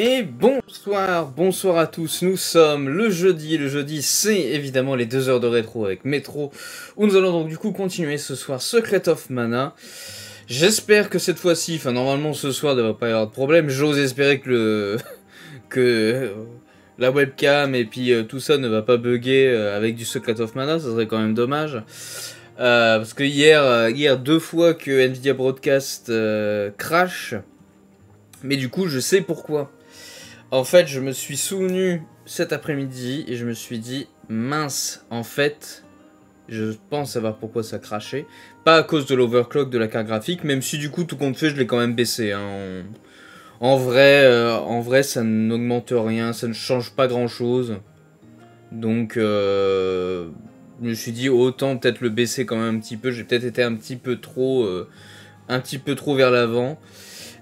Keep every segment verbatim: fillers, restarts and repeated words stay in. Et bonsoir, bonsoir à tous, nous sommes le jeudi, le jeudi c'est évidemment les deux heures de rétro avec Métro, où nous allons donc du coup continuer ce soir Secret of Mana. J'espère que cette fois-ci, enfin normalement ce soir ne va pas y avoir de problème, j'ose espérer que le... que la webcam et puis euh, tout ça ne va pas bugger euh, avec du Secret of Mana, ça serait quand même dommage. Euh, parce que hier, euh, hier, deux fois que Nvidia Broadcast euh, crash, mais du coup je sais pourquoi. En fait, je me suis souvenu cet après-midi et je me suis dit, mince, en fait, je pense savoir pourquoi ça crachait. Pas à cause de l'overclock de la carte graphique, même si du coup, tout compte fait, je l'ai quand même baissé. Hein. En... En, vrai, euh, en vrai, ça n'augmente rien, ça ne change pas grand-chose. Donc, euh, je me suis dit, autant peut-être le baisser quand même un petit peu. J'ai peut-être été un petit peu trop, euh, un petit peu trop vers l'avant.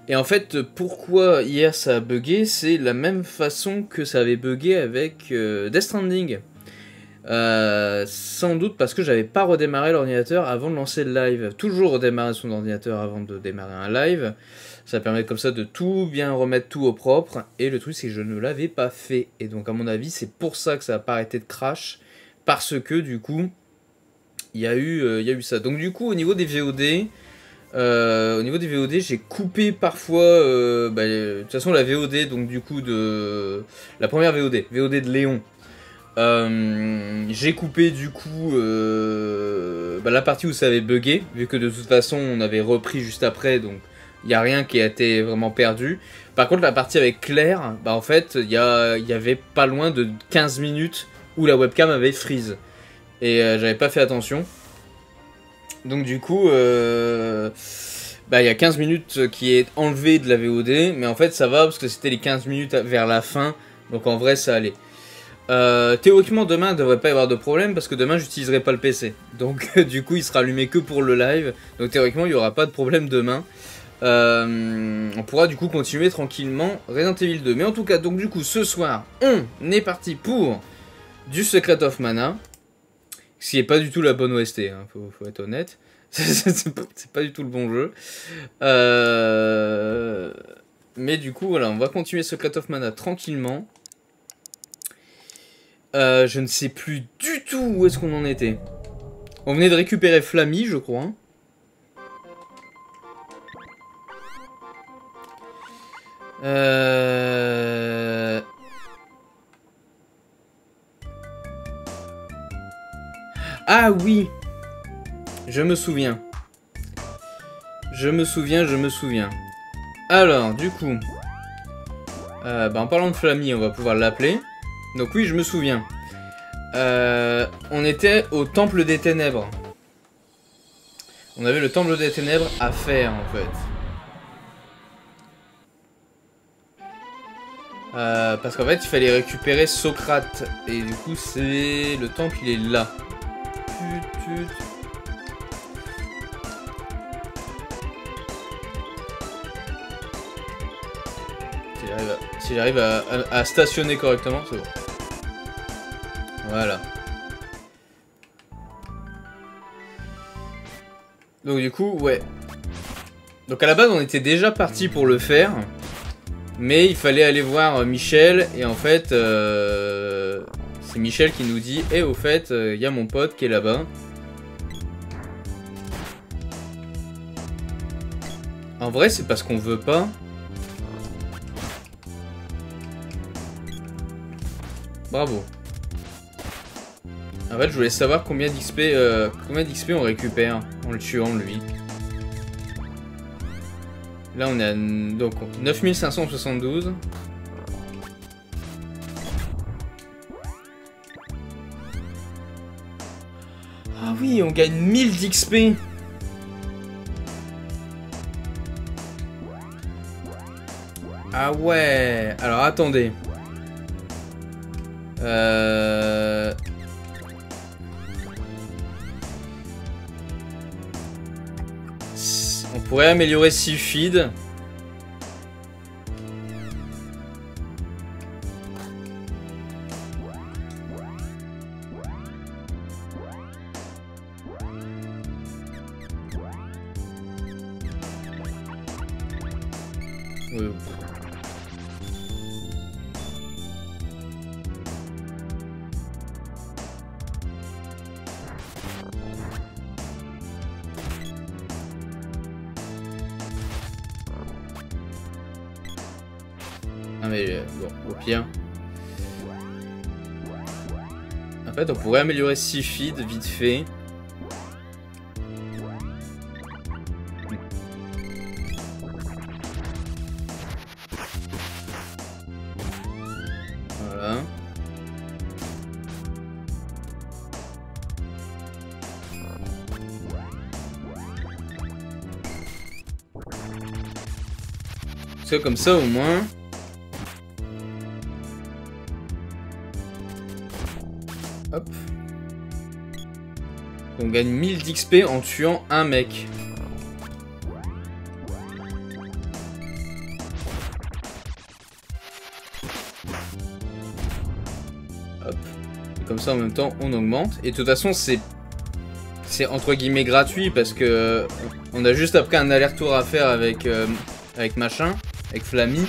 Et en fait, pourquoi hier ça a bugué, c'est la même façon que ça avait bugué avec euh, Death Stranding. Euh, sans doute parce que j'avais pas redémarré l'ordinateur avant de lancer le live. Toujours redémarrer son ordinateur avant de démarrer un live. Ça permet comme ça de tout bien remettre tout au propre. Et le truc, c'est que je ne l'avais pas fait. Et donc, à mon avis, c'est pour ça que ça n'a pas arrêté de crash. Parce que, du coup, il y a eu, euh, y a eu ça. Donc, du coup, au niveau des V O D... Euh, au niveau des V O D, j'ai coupé parfois, euh, bah, de toute façon la V O D, donc du coup de la première V O D, V O D de Léon, euh, j'ai coupé du coup euh, bah, la partie où ça avait bugué, vu que de toute façon on avait repris juste après, donc il n'y a rien qui a été vraiment perdu. Par contre la partie avec Claire, bah, en fait il y, y avait pas loin de quinze minutes où la webcam avait freeze, et euh, j'avais pas fait attention. Donc du coup, euh, bah, y a quinze minutes qui est enlevée de la V O D, mais en fait ça va parce que c'était les quinze minutes vers la fin, donc en vrai ça allait. Euh, théoriquement demain il ne devrait pas y avoir de problème parce que demain j'utiliserai pas le P C, donc du coup il sera allumé que pour le live, donc théoriquement il n'y aura pas de problème demain. Euh, on pourra du coup continuer tranquillement Resident Evil deux, mais en tout cas donc du coup ce soir on est parti pour du Secret of Mana. Ce qui n'est pas du tout la bonne O S T, il hein, faut, faut être honnête. C'est pas, pas du tout le bon jeu. Euh... Mais du coup, voilà, on va continuer Secret of Mana tranquillement. Euh, je ne sais plus du tout où est-ce qu'on en était. On venait de récupérer Flammie, je crois. Hein. Euh... Ah oui, je me souviens, je me souviens, je me souviens. Alors, du coup, euh, bah, en parlant de Flammie, on va pouvoir l'appeler. Donc oui, je me souviens. Euh, on était au Temple des Ténèbres. On avait le Temple des Ténèbres à faire, en fait. Euh, parce qu'en fait, il fallait récupérer Socrate. Et du coup, c'est le temple, il est là. Si j'arrive à, à, à stationner correctement, c'est bon. Voilà. Donc du coup, ouais. Donc à la base, on était déjà parti pour le faire. Mais il fallait aller voir Michel. Et en fait... Euh... C'est Michel qui nous dit, et eh, au fait, il euh, y a mon pote qui est là-bas. En vrai, c'est parce qu'on veut pas. Bravo. En fait, je voulais savoir combien d'X P euh, combien d'X P on récupère en le tuant, lui. Là, on est à donc, neuf mille cinq cent soixante-douze. Oui, on gagne mille d'X P. Ah ouais. Alors, attendez. Euh... On pourrait améliorer Sylphide. Non mais euh, bon, au pire. En fait, on pourrait améliorer Sylphide vite fait. Comme ça au moins. Hop. On gagne mille d'X P en tuant un mec. Hop. Et comme ça en même temps on augmente. Et de toute façon c'est c'est entre guillemets gratuit parce que on a juste après un aller-retour à faire avec euh, avec machin. Avec Flammie.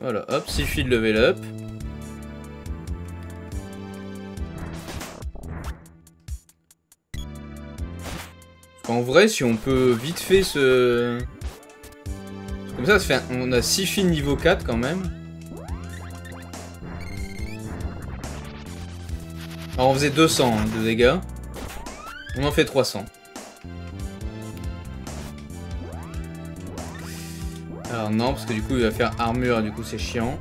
Voilà, hop, Sylphide level up. En vrai, si on peut vite fait ce... Comme ça, ça fait un... on a Sylphide niveau quatre quand même. Alors on faisait deux cents hein, de dégâts. On en fait trois cents. Alors non, parce que du coup il va faire armure et du coup c'est chiant.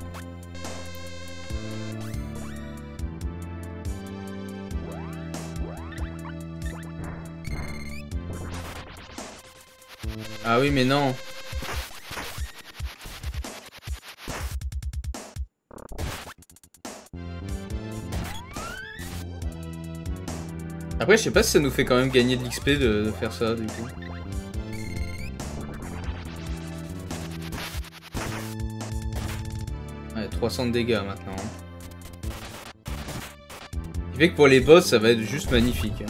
Ah oui mais non. Après je sais pas si ça nous fait quand même gagner de l'X P de, de faire ça du coup. trois cents de dégâts maintenant. Ce qui fait que pour les boss, ça va être juste magnifique.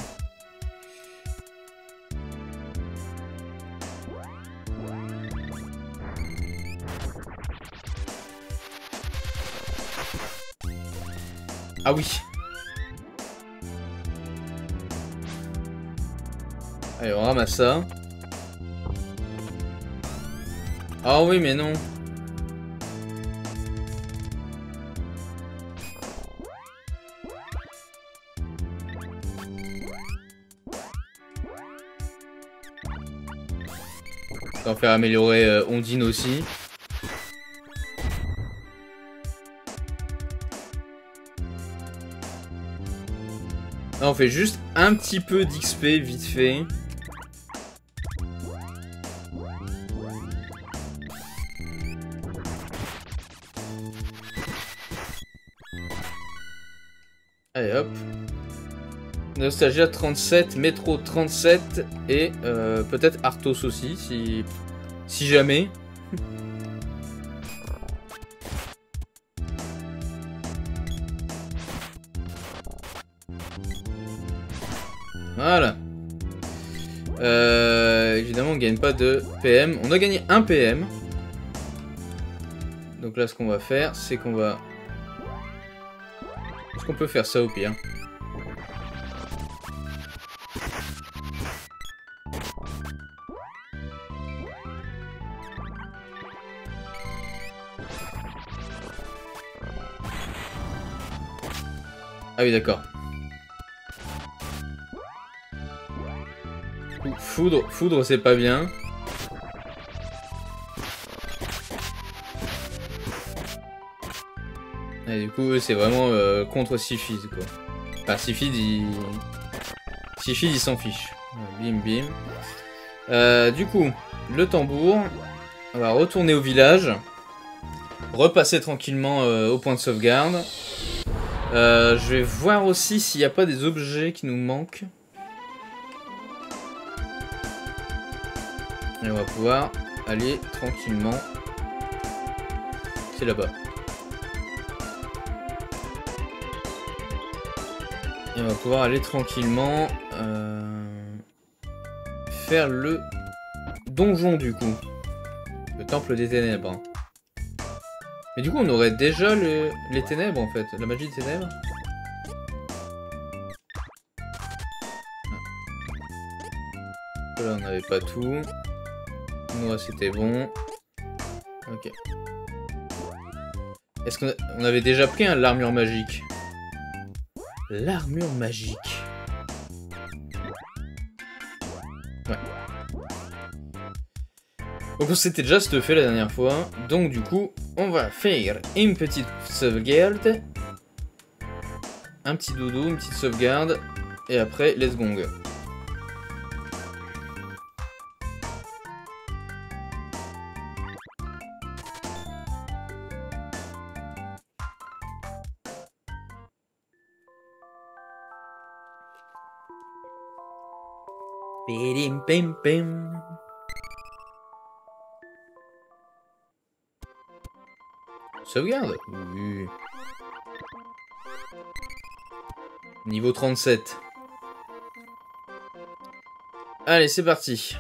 Ah oui. Allez, on ramasse ça. Ah oui, mais non. On va faire améliorer euh, Undine aussi. Là, on fait juste un petit peu d'X P vite fait. Allez hop. Nostalgia trente-sept, Métro trente-sept et euh, peut-être Arthos aussi, si, si jamais. Voilà. Euh, évidemment, on ne gagne pas de P M. On a gagné un P M. Donc là, ce qu'on va faire, c'est qu'on va... Est-ce qu'on peut faire ça au pire ? Ah oui d'accord. Foudre, foudre c'est pas bien. Et du coup c'est vraiment euh, contre Sifiz quoi. Enfin Sifiz il... Sifiz il s'en fiche. Bim bim. Euh, du coup, le tambour. On va retourner au village. Repasser tranquillement euh, au point de sauvegarde. Euh, je vais voir aussi s'il n'y a pas des objets qui nous manquent. Et on va pouvoir aller tranquillement. C'est là-bas. Et on va pouvoir aller tranquillement euh, faire le donjon du coup. Le temple des ténèbres. Mais du coup, on aurait déjà le... les ténèbres en fait, la magie des ténèbres. Là, on n'avait pas tout. Moi, c'était bon. Ok. Est-ce qu'on a... on avait déjà pris hein, l'armure magique? L'armure magique. Ouais. Donc on s'était déjà stuffé la dernière fois. Donc du coup, on va faire une petite sauvegarde. Un petit doudou, une petite sauvegarde. Et après, let's gong. Pidim, pim, pim. Sauvegarde. Oui. Niveau trente-sept. Allez, c'est parti.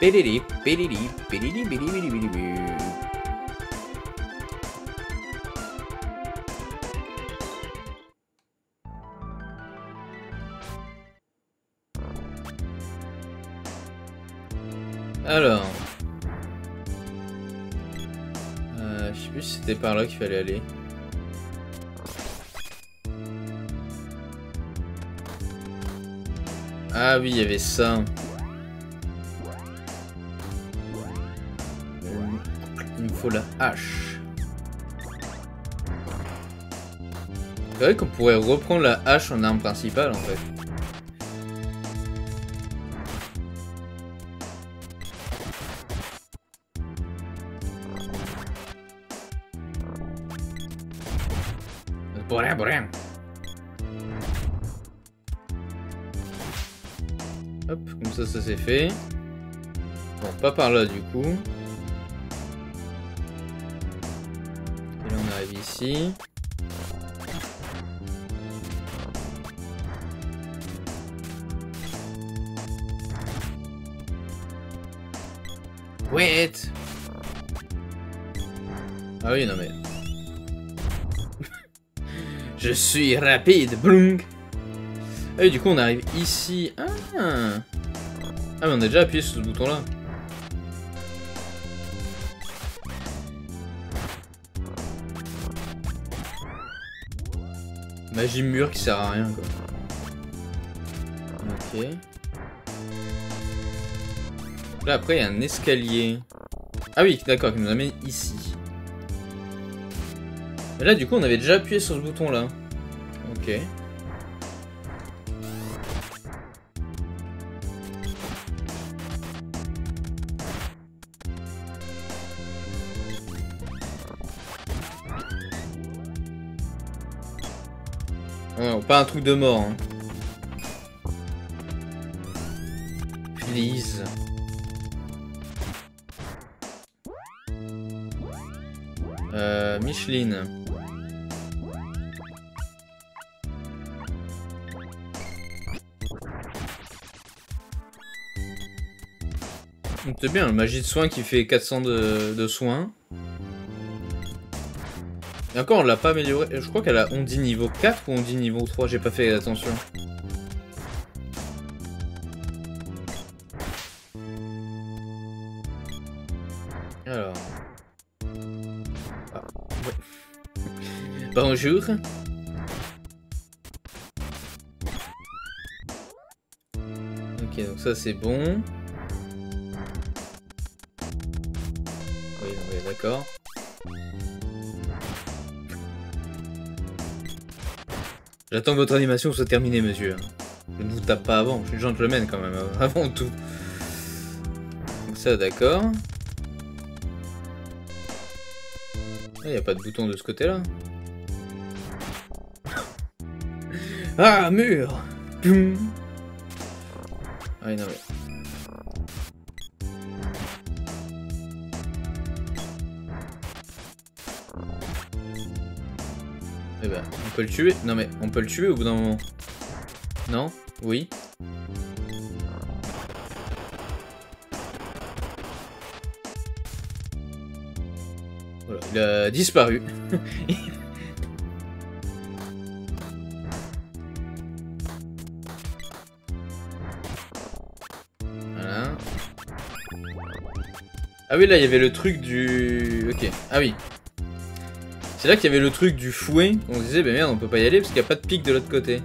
Pédili, pédili, pédili, pédili, pédili, pédili, pédili. Alors... Euh, je sais plus si c'était par là qu'il fallait aller. Ah oui, il y avait ça. Faut la hache. C'est vrai qu'on pourrait reprendre la hache en arme principale en fait. Pour rien, pour rien. Hop, comme ça, ça c'est fait. Bon, pas par là du coup. Ici. Wait. Ah oui, non mais... Je suis rapide, blung. Et du coup, on arrive ici. Ah, ah mais on a déjà appuyé sur ce bouton-là. Magie mur qui sert à rien quoi. Ok. Là après il y a un escalier. Ah oui d'accord qui nous amène ici. Et là du coup on avait déjà appuyé sur ce bouton là. Ok. Pas un truc de mort. Hein. Please. Euh, Micheline. C'est bien, le magie de soin qui fait quatre cents de, de soins. Et encore, on l'a pas amélioré. Je crois qu'elle a Undine niveau quatre ou Undine niveau trois. J'ai pas fait attention. Alors. Ah, ouais. Bonjour. Ok, donc ça c'est bon. Oui, oui, d'accord. J'attends que votre animation soit terminée, monsieur. Je ne vous tape pas avant, je suis gentleman quand même, avant tout. Donc ça, d'accord. Il n'y a pas de bouton de ce côté-là. Ah, mur. Pum. Ah oui, non mais... Eh ben, on peut le tuer. Non mais, on peut le tuer au bout d'un moment. Non? Oui? Il a disparu. Voilà. Ah oui, là, il y avait le truc du... Ok, ah oui. C'est là qu'il y avait le truc du fouet. On se disait, bah merde, on peut pas y aller parce qu'il n'y a pas de pic de l'autre côté.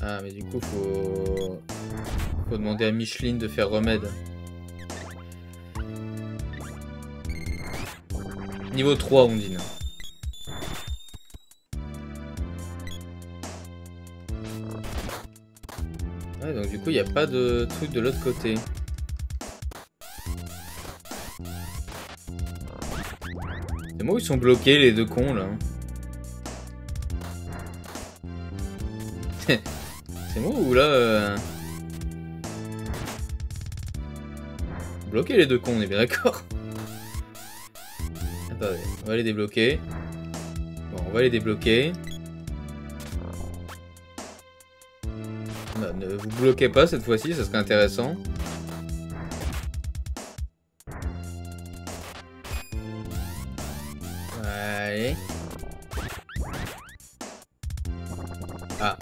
Ah, mais du coup, faut... faut demander à Micheline de faire remède. Niveau trois, Undine. Ouais, donc du coup, il n'y a pas de truc de l'autre côté. C'est moi où ils sont bloqués, les deux cons, là. C'est moi ou là euh... bloquer les deux cons, on est bien d'accord. Attendez, on va les débloquer. Bon, on va les débloquer. Bah, ne vous bloquez pas cette fois-ci, ça serait intéressant. Allez. Ah.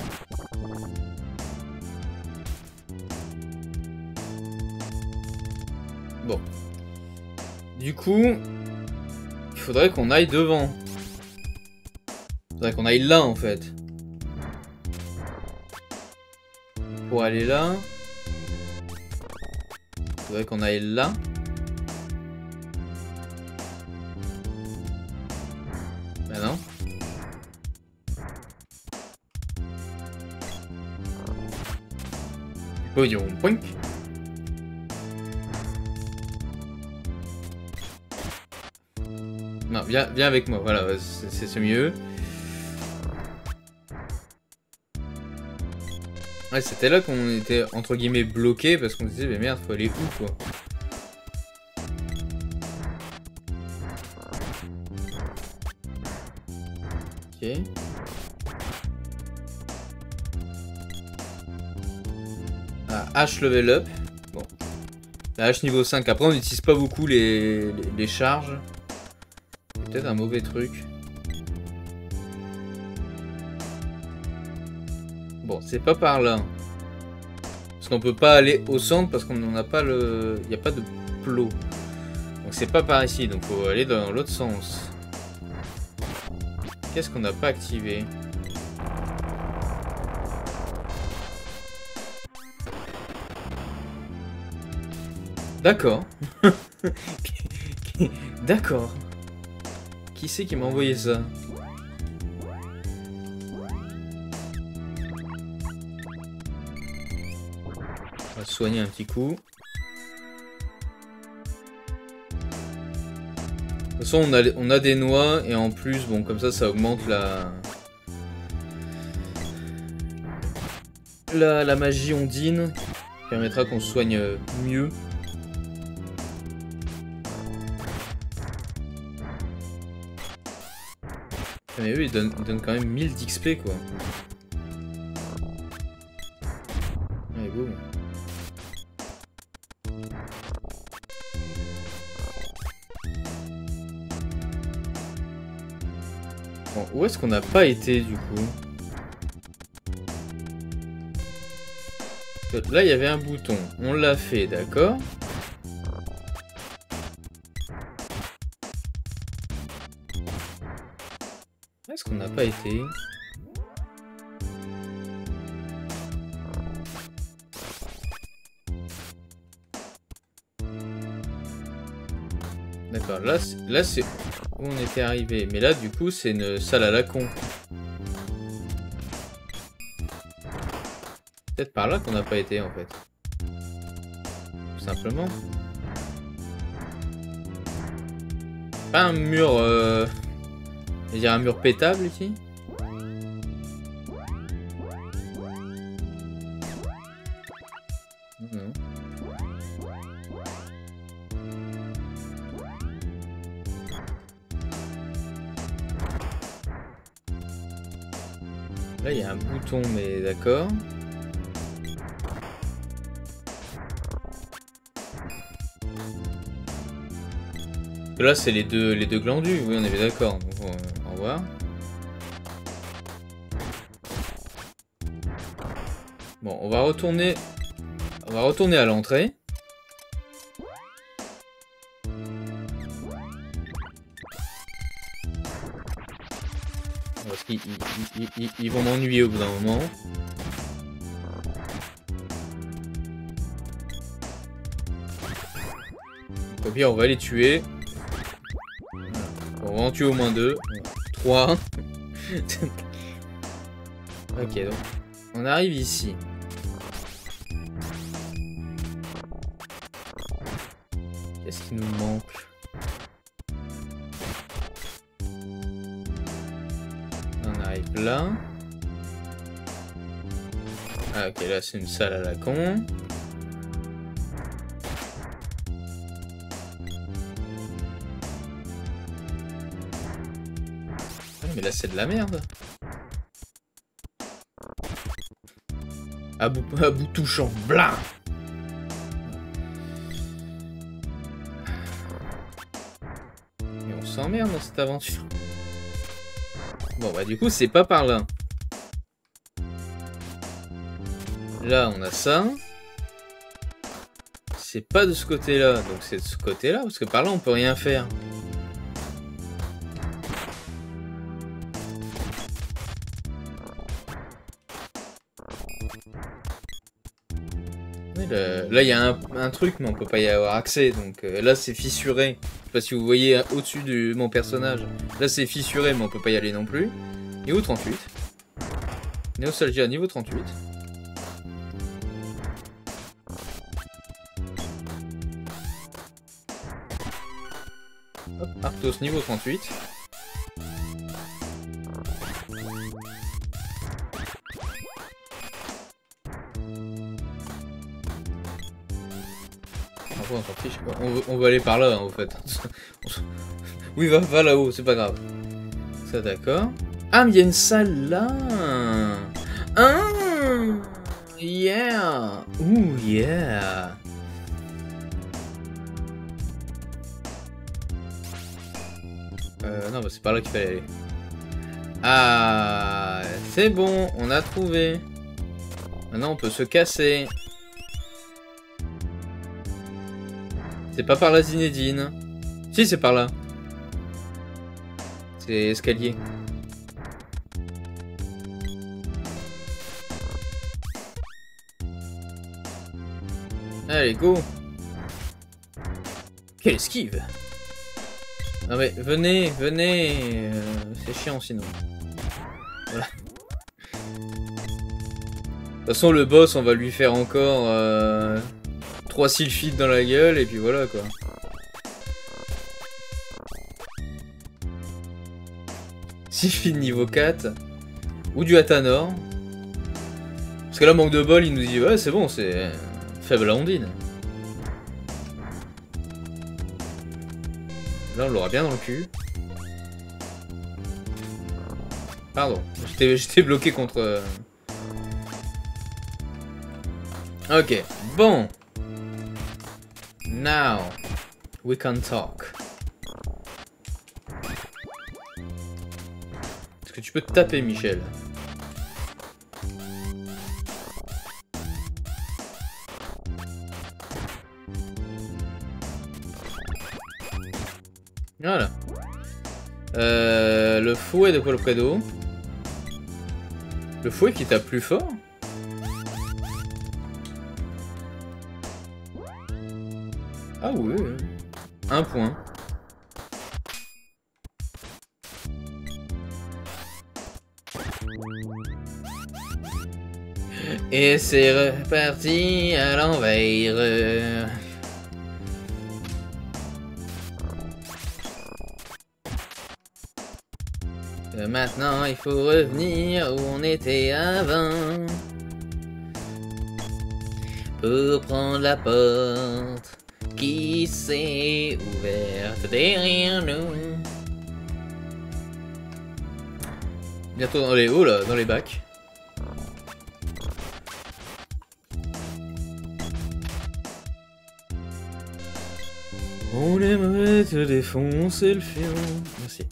Bon. Du coup, il faudrait qu'on aille devant. Il faudrait qu'on aille là, en fait. Pour aller là. Il faudrait qu'on aille là. Ben non. Podium, poink. Non, viens, viens avec moi, voilà, c'est ce mieux. Ouais, c'était là qu'on était, entre guillemets, bloqué parce qu'on se disait, mais merde, faut aller où, quoi. Ok. Ah, H level up. Bon. La H niveau cinq. Après, on n'utilise pas beaucoup les, les, les charges. Peut-être un mauvais truc. Bon, c'est pas par là. Parce qu'on peut pas aller au centre parce qu'on n'a pas le... Il n'y a pas de plot. Donc c'est pas par ici. Donc faut aller dans l'autre sens. Qu'est-ce qu'on n'a pas activé? D'accord. D'accord. Qui c'est qui m'a envoyé ça? On va soigner un petit coup. De toute façon, on a, on a des noix et en plus, bon, comme ça, ça augmente la... La, la magie ondine qui permettra qu'on se soigne mieux. Mais eux, ils donnent, ils donnent quand même mille d'X P, quoi. Allez, boum. Bon, où est-ce qu'on n'a pas été, du coup? Là, il y avait un bouton. On l'a fait, d'accord. Pas été. D'accord, là, là c'est où on était arrivé. Mais là, du coup, c'est une salle à la con. Peut-être par là qu'on n'a pas été, en fait. Tout simplement. Pas un mur... Euh... Il y a un mur pétable ici. Non. Là, il y a un bouton, mais d'accord. Là, c'est les deux, les deux glandus. Oui, on est d'accord. Bon, euh, au revoir. Bon, on va retourner, on va retourner à l'entrée. Parce qu'ils ils, ils, ils vont m'ennuyer au bout d'un moment. Au pire, on va les tuer. On va en tuer au moins deux. Trois. Ok, donc on arrive ici. Qu'est-ce qui nous manque? On arrive là. Ah ok, là c'est une salle à la con. Mais là c'est de la merde. À bout, à bout touchant, blin. Et on s'emmerde dans cette aventure. Bon bah du coup c'est pas par là. Là on a ça. C'est pas de ce côté là, donc c'est de ce côté là, parce que par là on peut rien faire. Là il y a un, un truc mais on peut pas y avoir accès, donc euh, là c'est fissuré. Je sais pas si vous voyez euh, au-dessus de mon personnage. Là c'est fissuré mais on peut pas y aller non plus. Niveau trente-huit. Nostalgia niveau trente-huit. Hop, Arthos niveau trente-huit. On veut, on veut aller par là, hein, en fait. Oui, va, va là-haut, c'est pas grave. Ça, d'accord. Ah, mais il y a une salle là. Ah, yeah. Ouh, yeah. Euh, non, bah, c'est par là qu'il fallait aller. Ah, c'est bon, on a trouvé. Maintenant, on peut se casser. C'est pas par là, Zinedine. Si, c'est par là. C'est escalier. Allez, go. Quelle esquive. Non mais, venez, venez. Euh, c'est chiant sinon. Voilà. De toute façon, le boss, on va lui faire encore... Euh... trois sylphides dans la gueule et puis voilà quoi. Sylphide niveau quatre. Ou du Atanor. Parce que là manque de bol il nous dit ouais c'est bon c'est faible à Undine. Là on l'aura bien dans le cul. Pardon, j'étais bloqué contre... Ok, bon. Now, we can talk. Est-ce que tu peux te taper, Michel? Voilà. Euh, le fouet de Colpredo. Le fouet qui tape plus fort? Ah ouais, un point. Et c'est reparti à l'envers. Maintenant, il faut revenir où on était avant. Pour prendre la porte. Qui s'est ouverte derrière nous. Bientôt dans les hauts là, dans les bacs. On aimerait te défoncer le fion. Merci.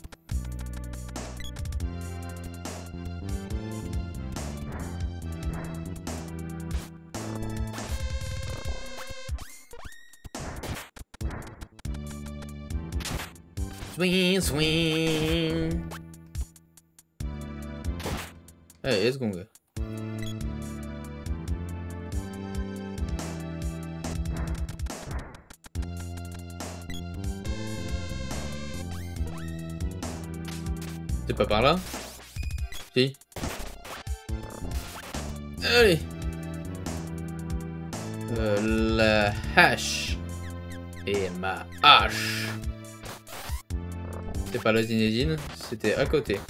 Swing, swing. Allez, let's go. C'est pas par là? Si. Allez. Euh, la hache. Et ma hache. C'était pas la zinedine, c'était à côté.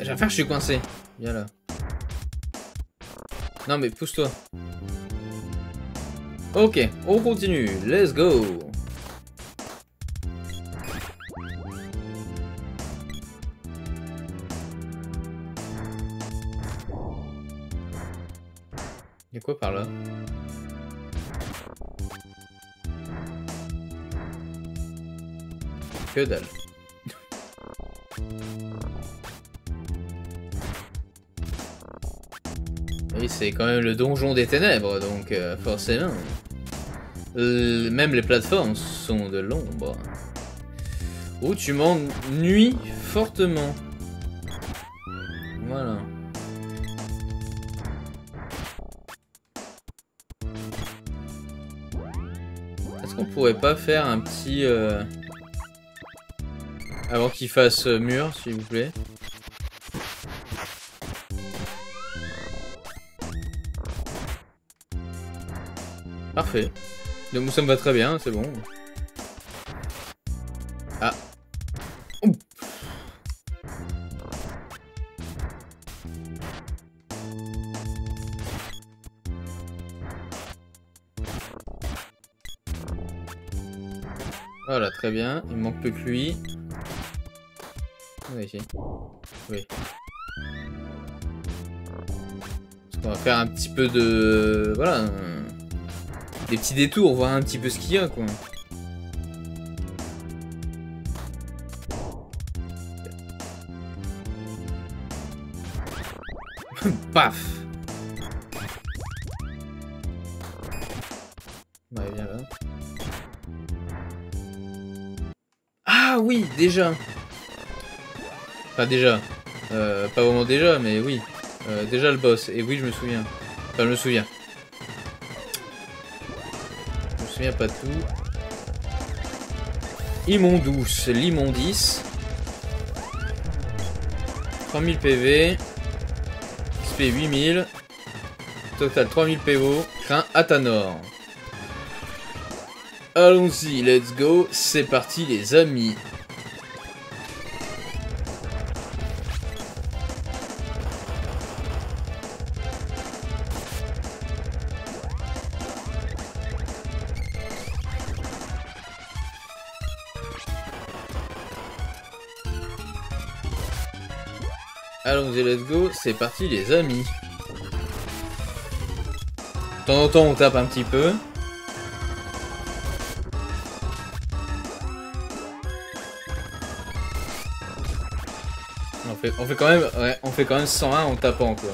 J'ai affaire, je suis coincé. Viens là. Non mais pousse-toi. Ok, on continue. Let's go. Y'a quoi par là? Que dalle. Oui, c'est quand même le donjon des ténèbres, donc euh, forcément. Euh, même les plateformes sont de l'ombre. Oh, tu m'ennuies fortement. Voilà. Est-ce qu'on pourrait pas faire un petit... Euh... Avant qu'il fasse mur, s'il vous plaît. Parfait. Donc ça me va très bien, c'est bon. Ah. Ouh. Voilà, très bien. Il manque plus que lui. On est ici. Oui. On va faire un petit peu de... Voilà. Des petits détours, voir un petit peu ce qu'il y a, quoi. Paf. Ouais, viens là. Ah oui, déjà. Enfin, déjà. Euh, pas vraiment déjà, mais oui. Euh, déjà le boss. Et oui, je me souviens. Enfin, je me souviens. Pas tout. Immondice, l'immondice. trois mille P V. X P huit mille. Total trois mille P V. Craint Atanor. Allons-y, let's go. C'est parti, les amis. Allons-y, let's go, c'est parti les amis. De temps en temps on tape un petit peu. On fait, on fait quand même, ouais, on fait quand même cent un en tapant quoi.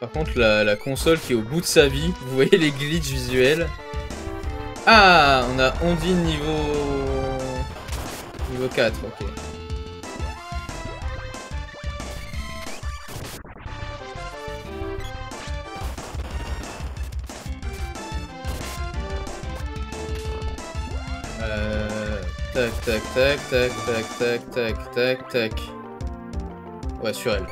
Par contre la, la console qui est au bout de sa vie, vous voyez les glitches visuels. Ah, on a Undine niveau... Niveau quatre, ok. Euh... Tac, tac, tac, tac, tac, tac, tac, tac, tac. Ouais, sur elle.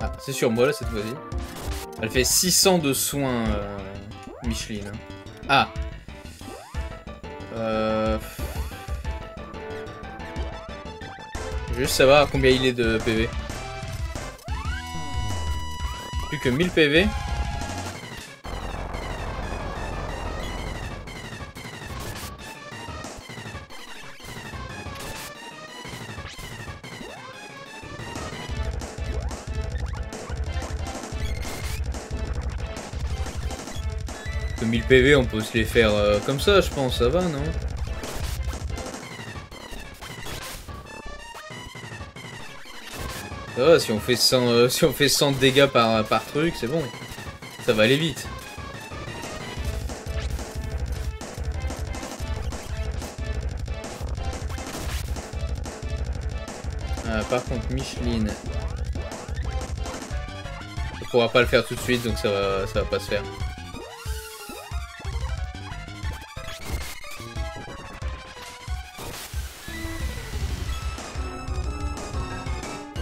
Ah, c'est sur moi là cette fois-ci. Elle fait six cents de soins, euh, Micheline. Ah. Euh... Je veux juste savoir combien il est de P V. Plus que mille P V. Parce que mille P V, on peut se les faire euh, comme ça, je pense, ça va, non? Ça va, si on fait cent, euh, si on fait cent dégâts par, par truc, c'est bon. Ça va aller vite. Ah, par contre, Micheline... On pourra pas le faire tout de suite, donc ça va, ça va pas se faire.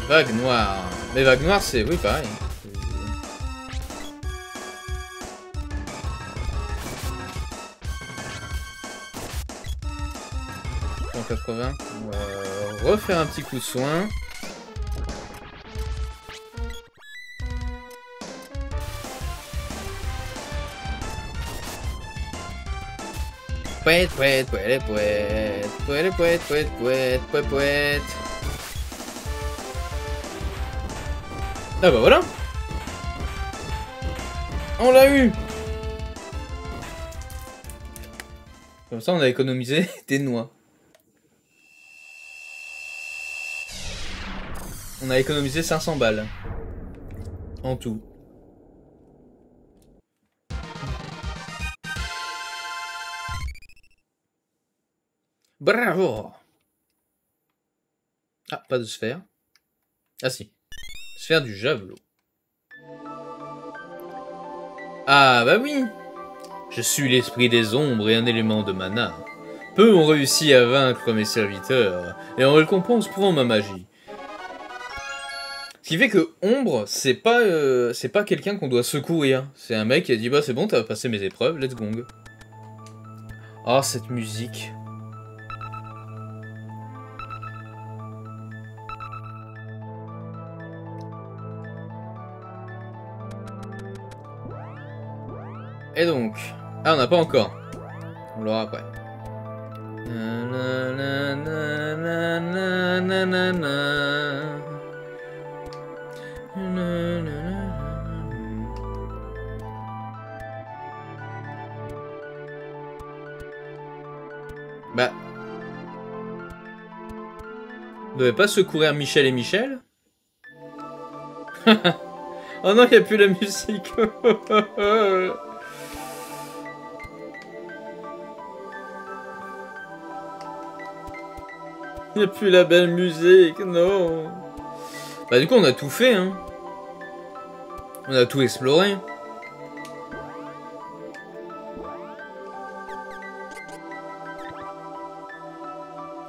Vague noire. Mais vague noire, c'est... Oui, pareil. cent quatre-vingts. On va refaire un petit coup de soin. Pouet, pouet, pouet, pouet, pouet, pouet, pouet, pouet, pouet, pouet. Ah bah voilà. On l'a eu. Comme ça on a économisé des noix. On a économisé cinq cents balles. En tout. Bravo. Ah, pas de sphère. Ah si. Sphère du javelot. Ah bah oui. Je suis l'esprit des ombres et un élément de mana. Peu ont réussi à vaincre mes serviteurs, et en récompense prends ma magie. Ce qui fait que Ombre, c'est pas, euh, c'est pas quelqu'un qu'on doit secourir. C'est un mec qui a dit bah c'est bon, t'as passé mes épreuves, let's gong. Ah, cette musique. Et donc... Ah, on n'a pas encore. On l'aura après. Bah... On devait pas secourir Michel et Michel? Oh non, il n'y a plus la musique. Il n'y a plus la belle musique, non. Bah du coup on a tout fait, hein. On a tout exploré.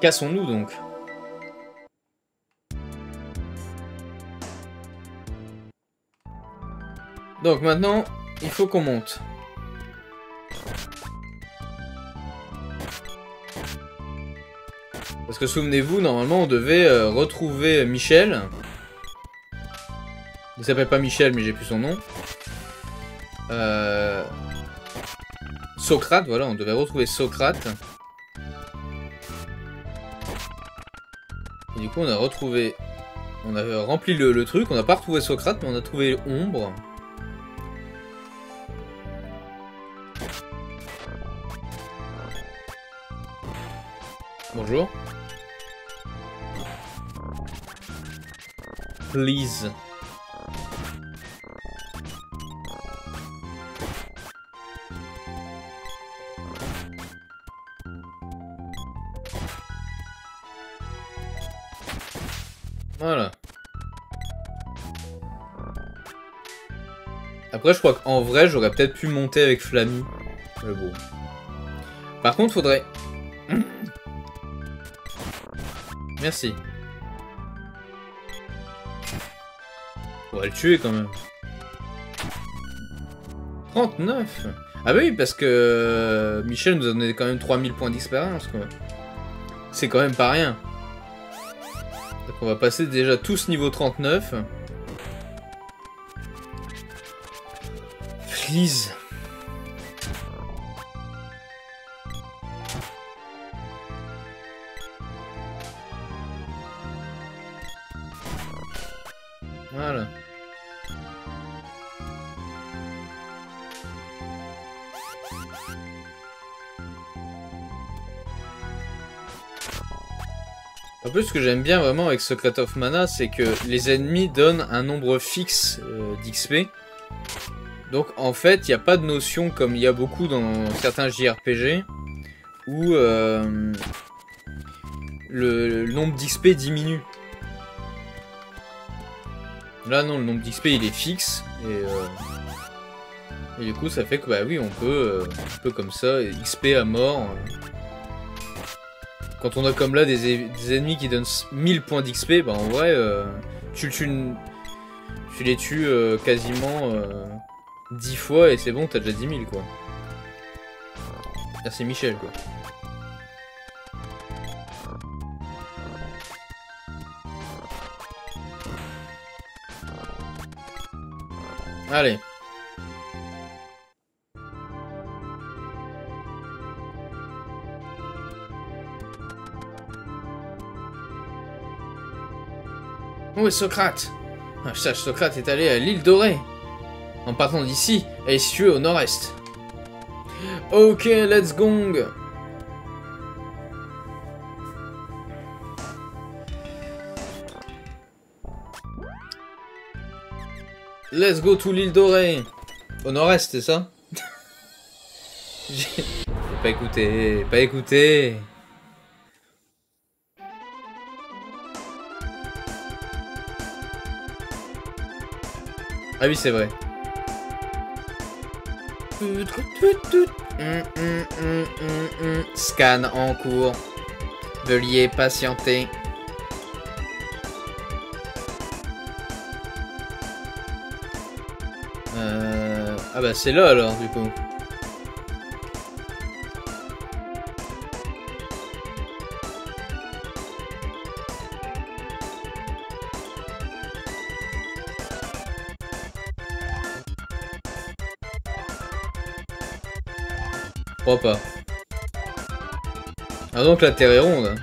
Cassons-nous donc. Donc maintenant, il faut qu'on monte. Parce que souvenez-vous, normalement on devait euh, retrouver Michel. Il s'appelle pas Michel, mais j'ai plus son nom. Euh... Socrate, voilà, on devait retrouver Socrate. Et du coup on a retrouvé... On a rempli le, le truc, on n'a pas retrouvé Socrate, mais on a trouvé Ombre. Bonjour. Please. Voilà. Après, je crois qu'en vrai, j'aurais peut-être pu monter avec Flammie. Mais bon. Par contre, faudrait... Merci. On va le tuer quand même. trente-neuf. Ah bah oui, parce que Michel nous a donné quand même trois mille points d'expérience. C'est quand même pas rien. Donc on va passer déjà tous niveau trente-neuf. Please. Voilà. En plus, ce que j'aime bien vraiment avec Secret of Mana, c'est que les ennemis donnent un nombre fixe euh, d'X P. Donc en fait, il n'y a pas de notion comme il y a beaucoup dans certains J R P G où euh, le, le nombre d'X P diminue. Là non, le nombre d'X P il est fixe et, euh, et du coup ça fait que bah oui on peut, euh, un peu comme ça, X P à mort. Quand on a comme là des, des ennemis qui donnent mille points d'X P, bah en vrai euh, tu, tu, tu les tues euh, quasiment euh, dix fois et c'est bon, t'as déjà dix mille quoi. Là c'est Michel quoi. Allez. Où est Socrate? Un sage Socrate est allé à l'île Dorée. En partant d'ici, elle est située au nord-est. Ok, let's gong. Let's go to l'île Dorée. Au nord-est, c'est ça? J'ai pas écouté, pas écouté. Ah oui, c'est vrai. Scan en cours. Veuillez patienter. Euh... Ah bah c'est là alors du coup. Pas. Ah donc la terre est ronde.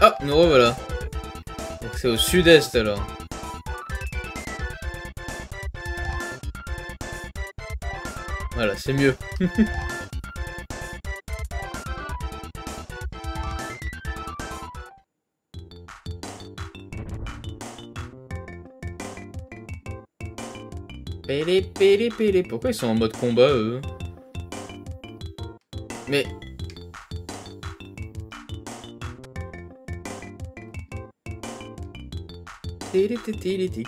Ah nous revoilà. Donc c'est au sud-est alors. Voilà c'est mieux. Pélé pélé pélé. Pourquoi ils sont en mode combat eux? Mais... Sweeney, Sweeney.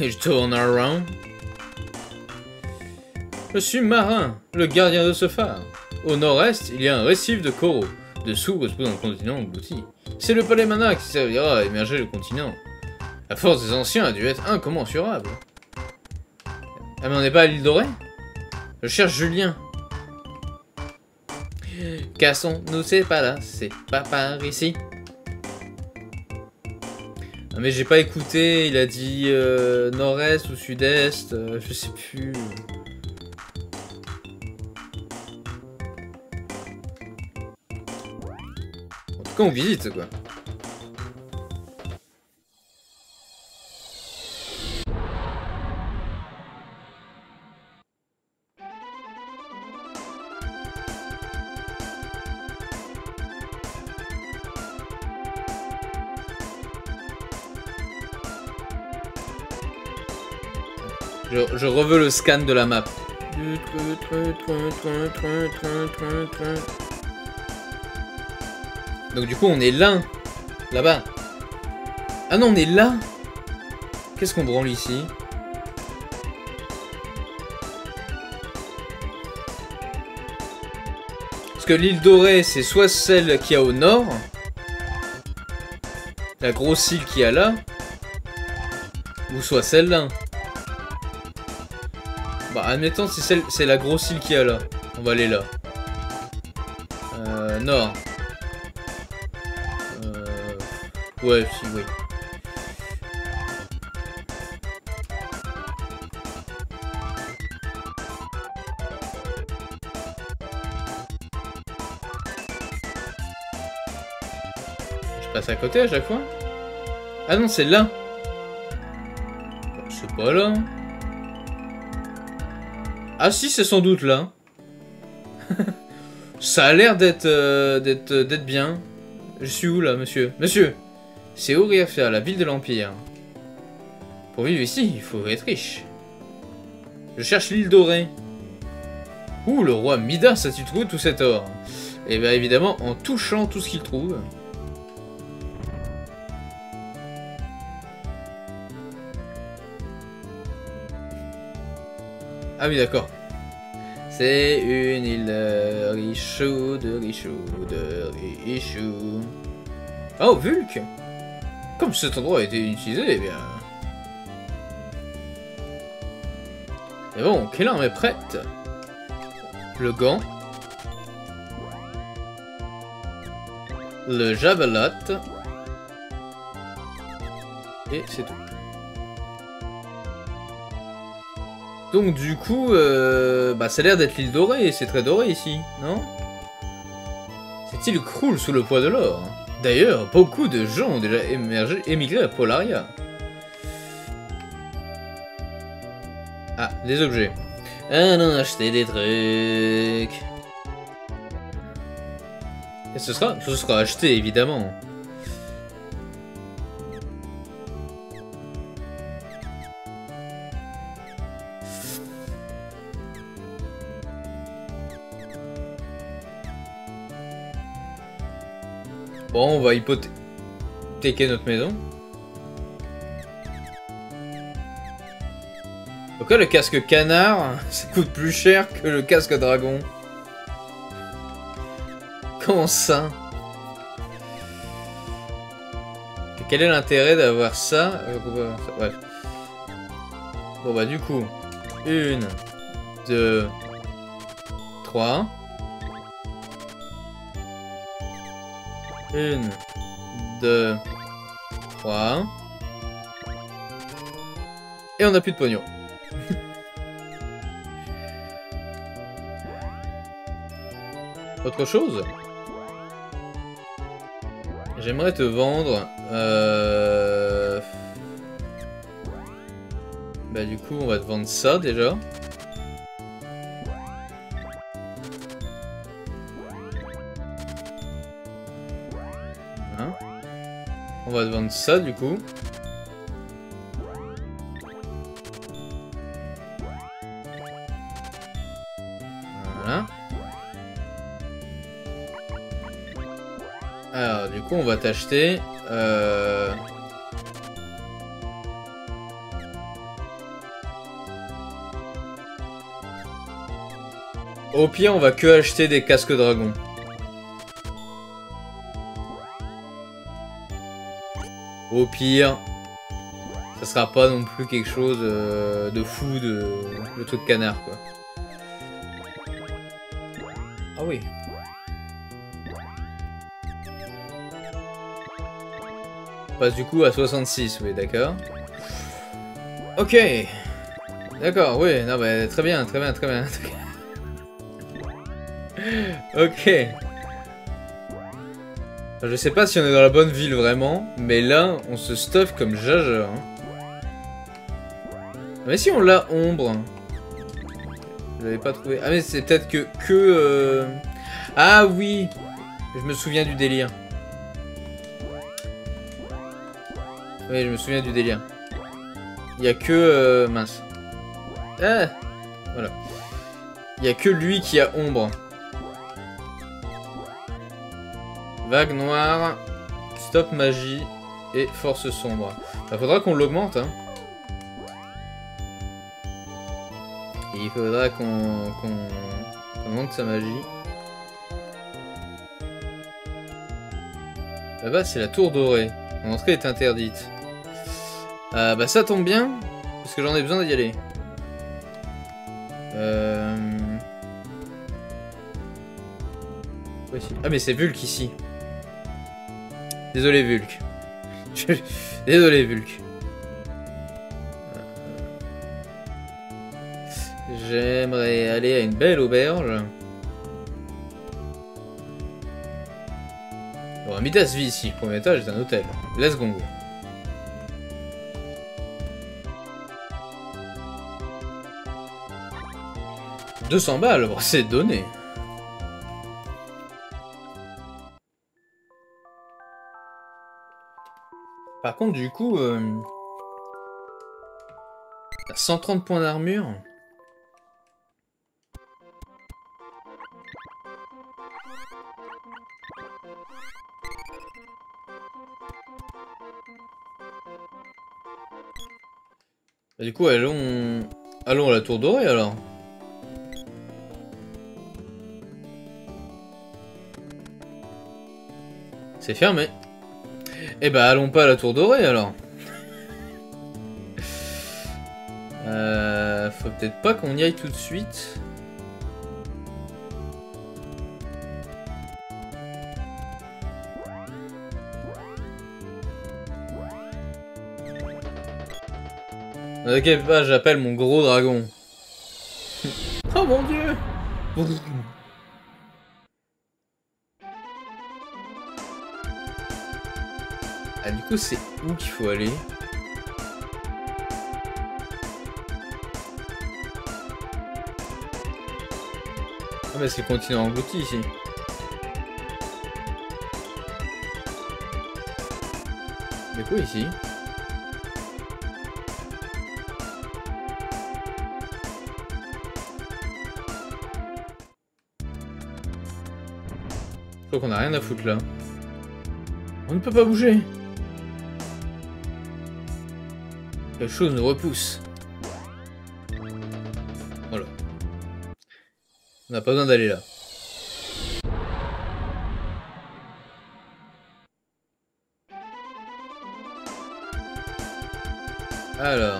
Je tourne around. Je suis Marin, le gardien de ce phare. Au nord-est, il y a un récif de coraux. Dessous correspond un continent englouti. C'est le palais Mana qui servira à émerger le continent. La force des anciens a dû être incommensurable. Ah mais on n'est pas à l'île Dorée? Je cherche Julien. Cassons-nous, c'est pas là, c'est pas par ici. Ah mais j'ai pas écouté, il a dit euh, nord-est ou sud-est, euh, je sais plus... Qu'on visite quoi. Je, je reveux le scan de la map. Donc du coup on est là, là-bas. Ah non on est là. Qu'est-ce qu'on branle ici? Parce que l'île Dorée c'est soit celle qu'il y a au nord, la grosse île qu'il y a là, ou soit celle-là. Bah admettons c'est c'est la grosse île qu'il y a là. On va aller là. Euh, nord. Ouais, si, oui. Je passe à côté à chaque fois. Ah non, c'est là. C'est pas là. Ah si, c'est sans doute là. Ça a l'air d'être euh, d'être d'être bien. Je suis où là, monsieur? Monsieur, c'est Oriafa, la ville de l'Empire. Pour vivre ici, il faut être riche. Je cherche l'île dorée. Ouh, le roi Midas a-t-il trouvé tout cet or? Et bien évidemment, en touchant tout ce qu'il trouve. Ah oui, d'accord. C'est une île de richou, de richou, de richou. Oh, Vulc! Comme cet endroit a été utilisé, eh bien... Et bon, quelle arme est prête? Le gant. Le javelotte. Et c'est tout. Donc du coup, euh, bah, ça a l'air d'être l'île dorée, c'est très doré ici, non? Cette île croule sous le poids de l'or. D'ailleurs, beaucoup de gens ont déjà émergé, émigré à Polaria. Ah, des objets. Ah non, acheter des trucs. Et ce sera, ce sera acheté, évidemment. Bon, on va hypothéquer notre maison. Pourquoi le casque canard, ça coûte plus cher que le casque dragon? Comment ça? Quel est l'intérêt d'avoir ça? Bref. Bon bah du coup, une, deux, trois. Une, deux, trois. Et on n'a plus de pognon. Autre chose? J'aimerais te vendre... Euh... Bah du coup, on va te vendre ça déjà. On va te vendre ça du coup. Voilà. Alors du coup on va t'acheter euh... Au pire on va que acheter des casques dragons. Au pire, ça sera pas non plus quelque chose de fou, de le truc canard quoi. Ah oui. On passe du coup à soixante-six, oui, d'accord. Ok. D'accord, oui, non bah très bien, très bien, très bien. Ok. Je sais pas si on est dans la bonne ville vraiment, mais là, on se stuff comme jaja. Hein. Mais si on l'a, Ombre. Je l'avais pas trouvé. Ah mais c'est peut-être que... que euh... Ah oui, je me souviens du délire. Oui, je me souviens du délire. Il y a que... Euh... Mince. Ah, voilà. Il y a que lui qui a Ombre. Vague noire, stop magie et force sombre. Il faudra qu'on l'augmente. Hein. Il faudra qu'on qu'on augmente sa magie. Là-bas, c'est la tour dorée. Mon entrée est interdite. Euh, bah ça tombe bien, parce que j'en ai besoin d'y aller. Euh... Ouais, ah mais c'est Vulc ici. Désolé Vulc. Désolé Vulc. J'aimerais aller à une belle auberge. Bon, Midas vit ici. Premier étage est un hôtel. Let's go. deux cents balles, bon, c'est donné. Par contre, du coup, euh... t'as cent trente points d'armure. Et du coup, allons... allons à la tour dorée, alors. C'est fermé. Eh bah, allons pas à la tour dorée, alors. euh, faut peut-être pas qu'on y aille tout de suite. Ok, bah, j'appelle mon gros dragon. Oh mon dieu. Ah, du coup, c'est où qu'il faut aller? Ah, mais c'est le continent englouti ici. Mais quoi ici? Je crois qu'on a rien à foutre là. On ne peut pas bouger. Quelque chose nous repousse. Voilà. On n'a pas besoin d'aller là. Alors.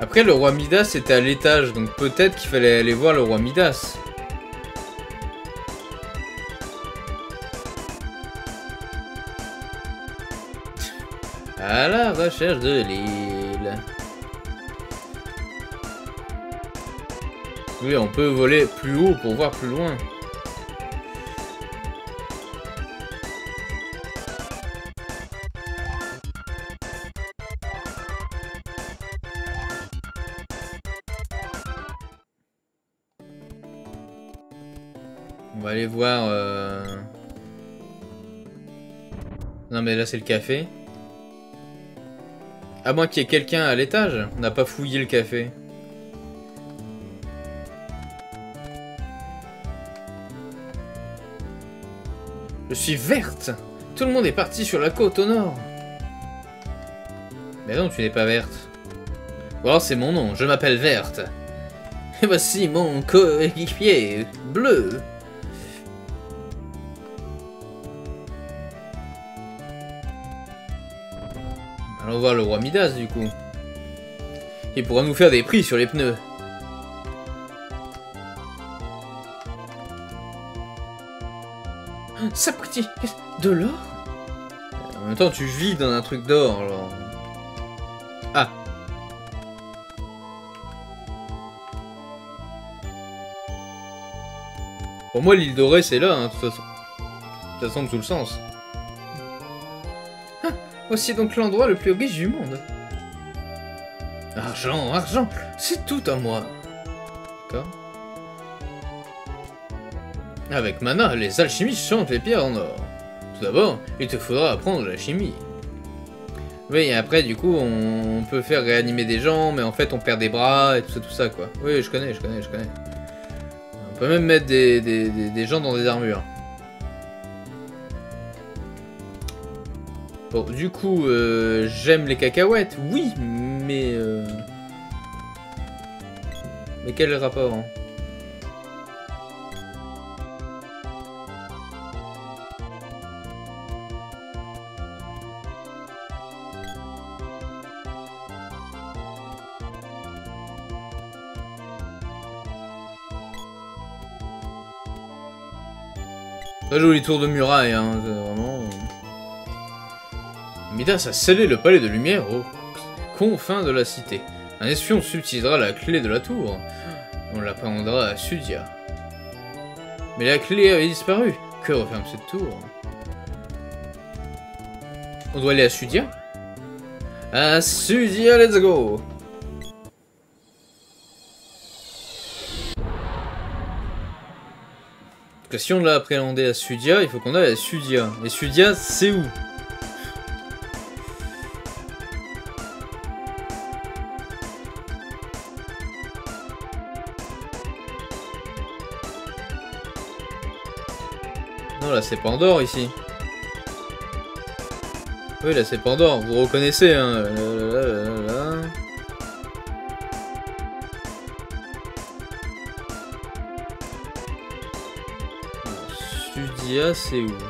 Après, le roi Midas était à l'étage, donc peut-être qu'il fallait aller voir le roi Midas. À la recherche de l'île. Oui, on peut voler plus haut pour voir plus loin. Voir euh... non mais là c'est le café, à moins qu'il y ait quelqu'un à l'étage. On n'a pas fouillé le café. Je suis verte. Tout le monde est parti sur la côte au nord. Mais non, tu n'es pas verte. Ou alors c'est mon nom, je m'appelle Verte. Et voici mon coéquipier Bleu. Allons voir le roi Midas, du coup. Il pourra nous faire des prix sur les pneus. Ça petit. De l'or? En même temps, tu vis dans un truc d'or, alors... Ah. Pour moi, l'île dorée, c'est là, hein, de toute façon. Ça semble sous le sens. Voici donc l'endroit le plus riche du monde. Argent, argent, c'est tout à moi. D'accord. Avec Mana, les alchimistes chantent les pierres en or. Tout d'abord, il te faudra apprendre la chimie. Oui, et après, du coup, on peut faire réanimer des gens, mais en fait, on perd des bras et tout ça, tout ça, quoi. Oui, je connais, je connais, je connais. On peut même mettre des, des, des, des gens dans des armures. Bon, du coup, euh, j'aime les cacahuètes, oui, mais... Euh... mais quel est le rapport, hein? Très joli tour de muraille, hein, vraiment... Midas a scellé le palais de lumière aux confins de la cité. Un espion subtilisera la clé de la tour. On l'apprendra à Sudia. Mais la clé avait disparu. Que referme cette tour? On doit aller à Sudia? à Sudia, let's go. Parce que si on l'a appréhendé à Sudia, il faut qu'on aille à Sudia. Et Sudia, c'est où? Non, là, c'est Pandore, ici. Oui, là, c'est Pandore. Vous reconnaissez, hein. Là, là, là, là, là. Sudia, c'est où? Là,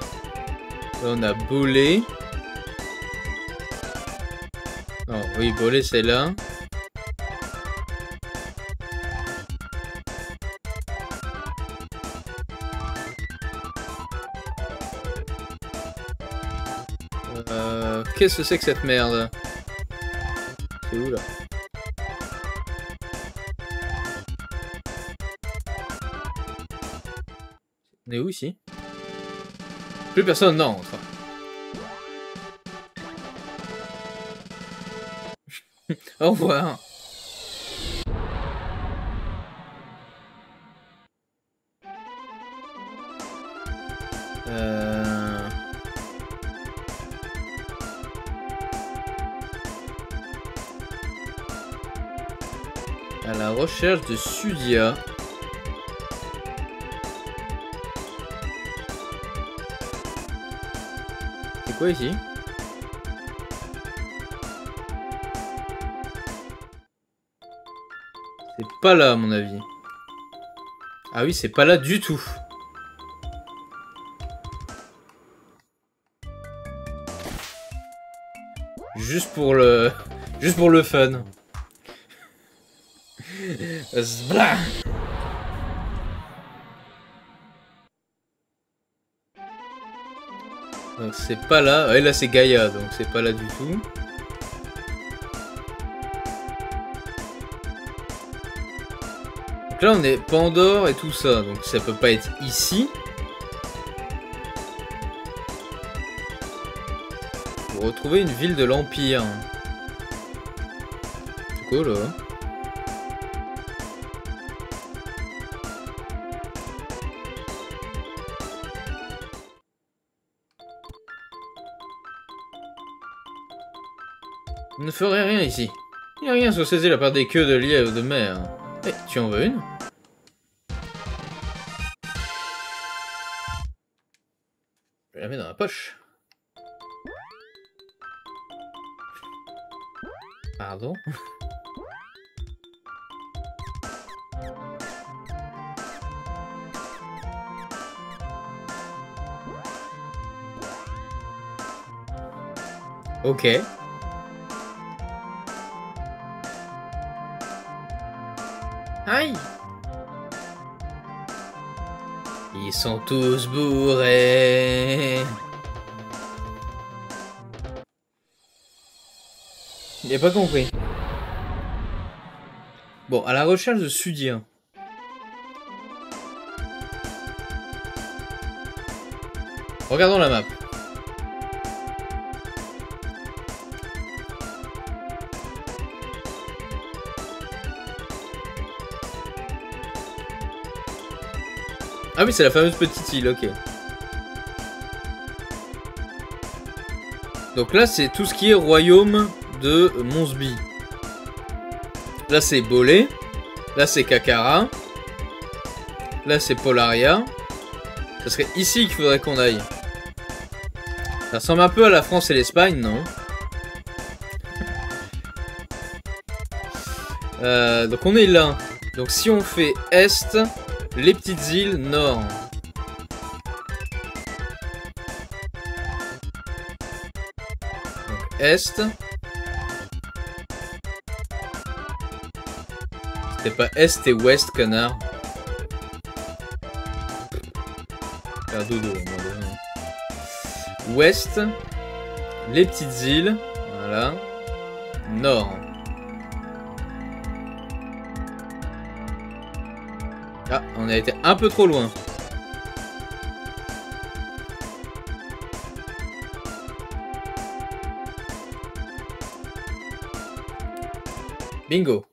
on a Bollé. Non, oui, Bollé, c'est là. Qu'est-ce que c'est que cette merde? C'est où là? On est où ici? Plus personne n'entre. Au revoir. Recherche de Sudia. C'est quoi ici? C'est pas là à mon avis. Ah oui, c'est pas là du tout. Juste pour le... Juste pour le fun. Zblah. Donc c'est pas là. Et là c'est Gaïa, donc c'est pas là du tout. Donc là on est Pandore et tout ça, donc ça peut pas être ici. Pour retrouver une ville de l'Empire. C'est quoi là? Ne ferait rien ici. Il n'y a rien sur saisir la part des queues de lièvre de mer. Eh, tu en veux une? Je la mets dans la poche. Pardon? Ok. Aïe! Ils sont tous bourrés. Il n'a pas compris. Bon, à la recherche de Sudia. Regardons la map. Ah oui, c'est la fameuse petite île, ok. Donc là, c'est tout ce qui est royaume de Monsby. Là, c'est Bollé. Là, c'est Kakkara. Là, c'est Polaria. Ça serait ici qu'il faudrait qu'on aille. Ça ressemble un peu à la France et l'Espagne, non? euh, Donc on est là. Donc si on fait Est... Les petites îles nord. Donc, est. C'était pas est et ouest, connard. Ah, dodo. Ouest. Les petites îles. Voilà. Nord. Ah, on a été un peu trop loin. Bingo.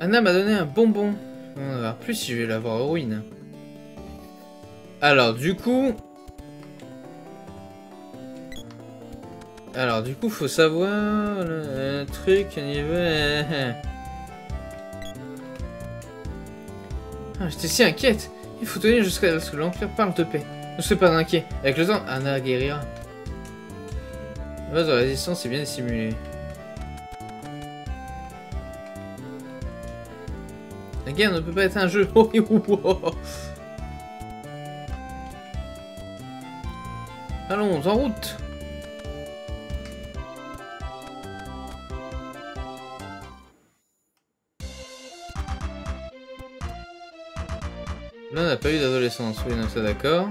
Anna m'a donné un bonbon. On en avoir plus si je vais l'avoir aux ruines. Alors du coup... Alors du coup faut savoir le, le truc au niveau... Ah, j'étais si inquiète. Il faut tenir jusqu'à ce que l'Empire parle de paix. Ne sois pas inquiet. Avec le temps, Anna guérira. La base de la résistance est bien dissimulée. La guerre ne peut pas être un jeu. Allons, en route. Là, on n'a pas eu d'adolescence. Oui, non, ça d'accord.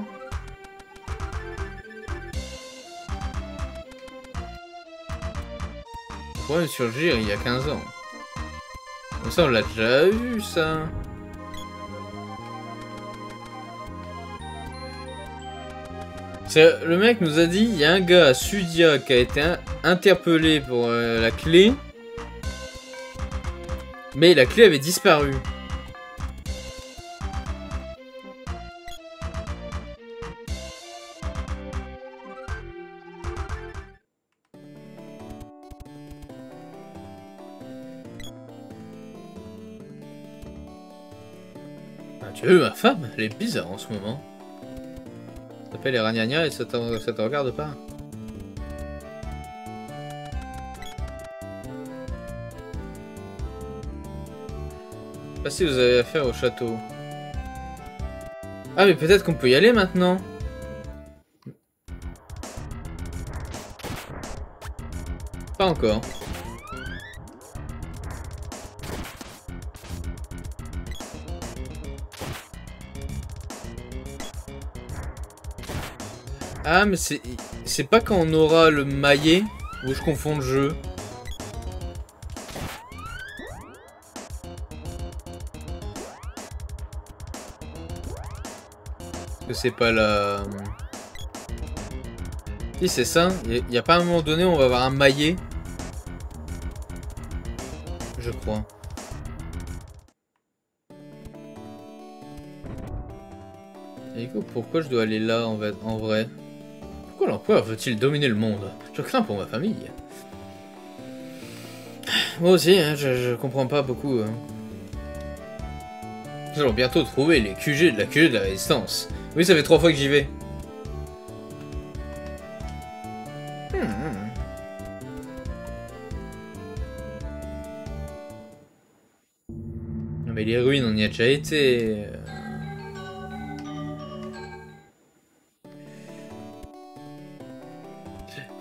Pourquoi me surgir il y a quinze ans? Comme ça, on l'a déjà vu, ça. Le mec nous a dit, il y a un gars à Sudia qui a été interpellé pour euh, la clé. Mais la clé avait disparu. Tu as vu ma femme? Elle est bizarre en ce moment. Ça s'appelle les ragnagnas et ça te, ça te regarde pas. Je sais pas si vous avez affaire au château. Ah mais peut-être qu'on peut y aller maintenant. Pas encore. Ah mais c'est pas quand on aura le maillet où je confonds le jeu. Parce que c'est pas la... Si c'est ça, il n'y a pas un moment donné où on va avoir un maillet. Je crois. Et du coup pourquoi je dois aller là en, en vrai? Pourquoi l'empereur veut-il dominer le monde? Je crains pour ma famille. Moi aussi, hein, je, je comprends pas beaucoup. Hein. Nous allons bientôt trouver les Q G de la Q G de la résistance. Oui, ça fait trois fois que j'y vais. Hmm. Non mais les ruines, on y a déjà été.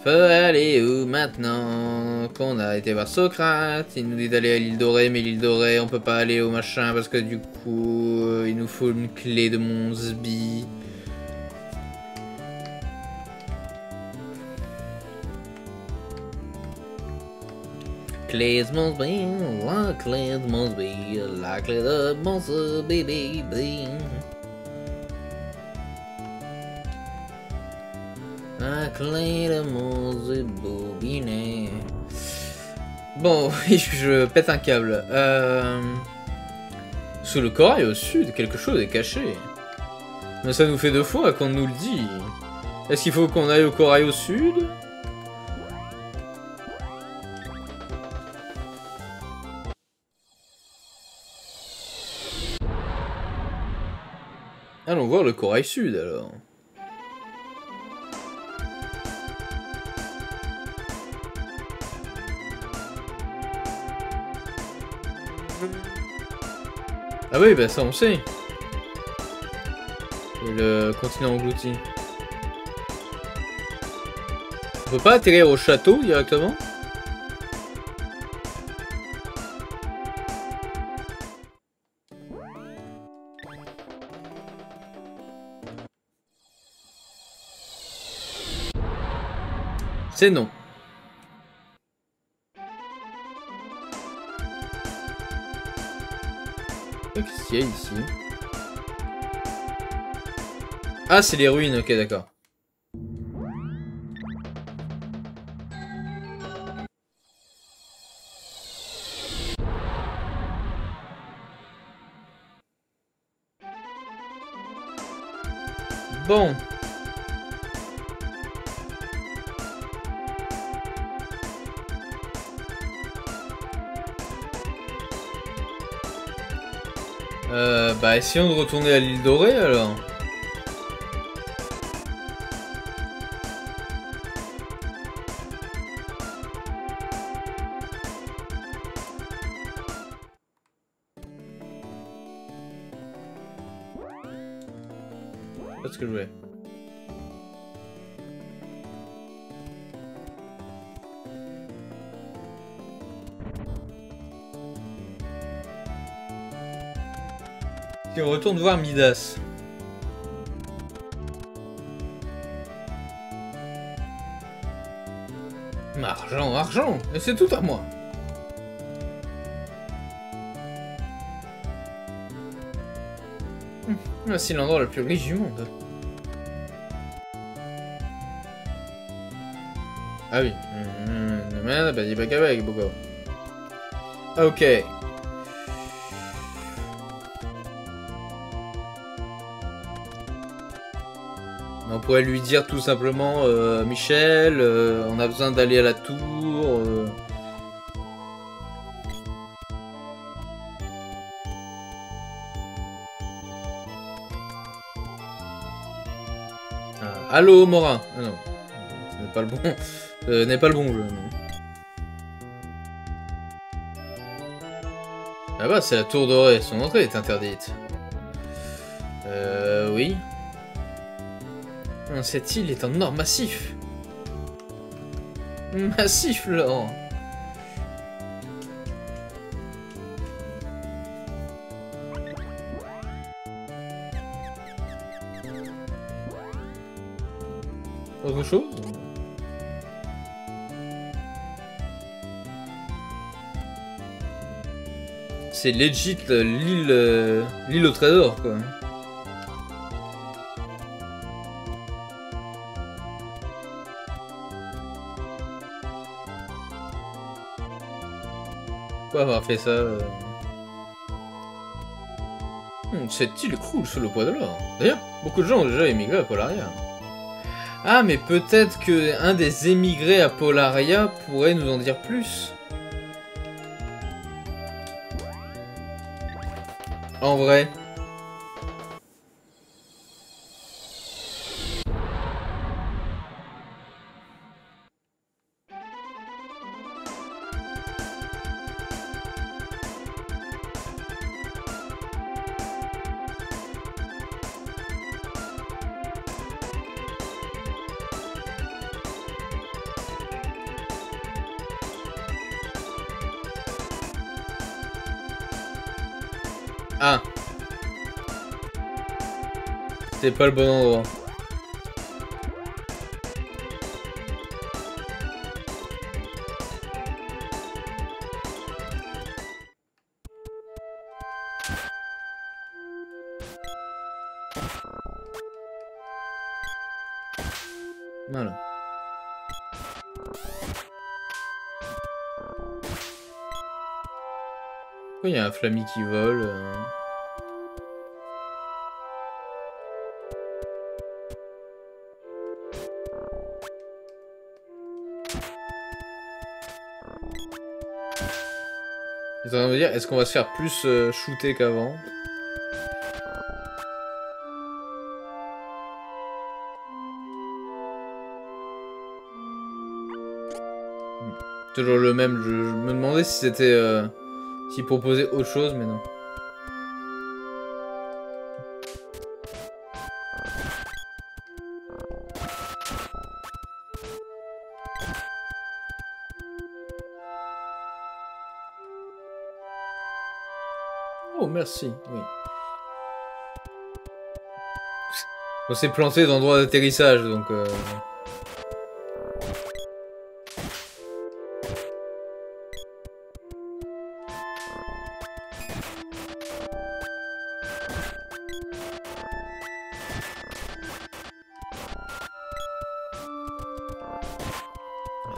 Faut aller où maintenant qu'on a été voir Socrate? Il nous dit d'aller à l'île dorée, mais l'île dorée, on peut pas aller au machin parce que du coup, euh, il nous faut une clé de Monsby. Clé de Monsby, la clé de Monsby, la clé de Monsby. La clé de Monsby bobinet. Bon, oui, je, je pète un câble. Euh... Sous le corail au sud, quelque chose est caché. Mais ça nous fait deux fois qu'on nous le dit. Est-ce qu'il faut qu'on aille au corail au sud? Allons voir le corail sud alors. Ah oui, bah ça on sait. Et le continent englouti. On peut pas atterrir au château directement? C'est non. Qu'est-ce qu'il y a ici? Ah, c'est les ruines, ok, d'accord. Bon. Euh, bah essayons de retourner à l'île dorée alors. Parce que je voulais. Et on retourne voir Midas. Argent, argent, et c'est tout à moi. Hum, voici l'endroit le plus riche du monde. Ah oui. Ok. On pourrait lui dire tout simplement, euh, Michel, euh, on a besoin d'aller à la tour. Euh... Ah, allô, Morin. Ah, non, ce n'est pas le bon. Ce n'est pas le bon jeu. Là-bas, c'est la tour dorée. Son entrée est interdite. Euh, oui. Cette île est en or massif. Massif, l'or. Autre chose? C'est legit l'île euh, l'île au trésor, quoi. Avoir fait ça. Euh... Hmm, cette île croule sous le poids de l'or. D'ailleurs, beaucoup de gens ont déjà émigré à Polaria. Ah, mais peut-être que un des émigrés à Polaria pourrait nous en dire plus. En vrai. Ah, c'est pas le bon endroit. Voilà. Il y a un Flammie qui vole. Euh... Est-ce qu'on va se faire plus euh, shooter qu'avant? Toujours le même. Je, je me demandais si c'était... Euh... S'il proposait autre chose, mais non. Oh, merci, oui. On s'est planté d'endroit d'atterrissage, donc... Euh...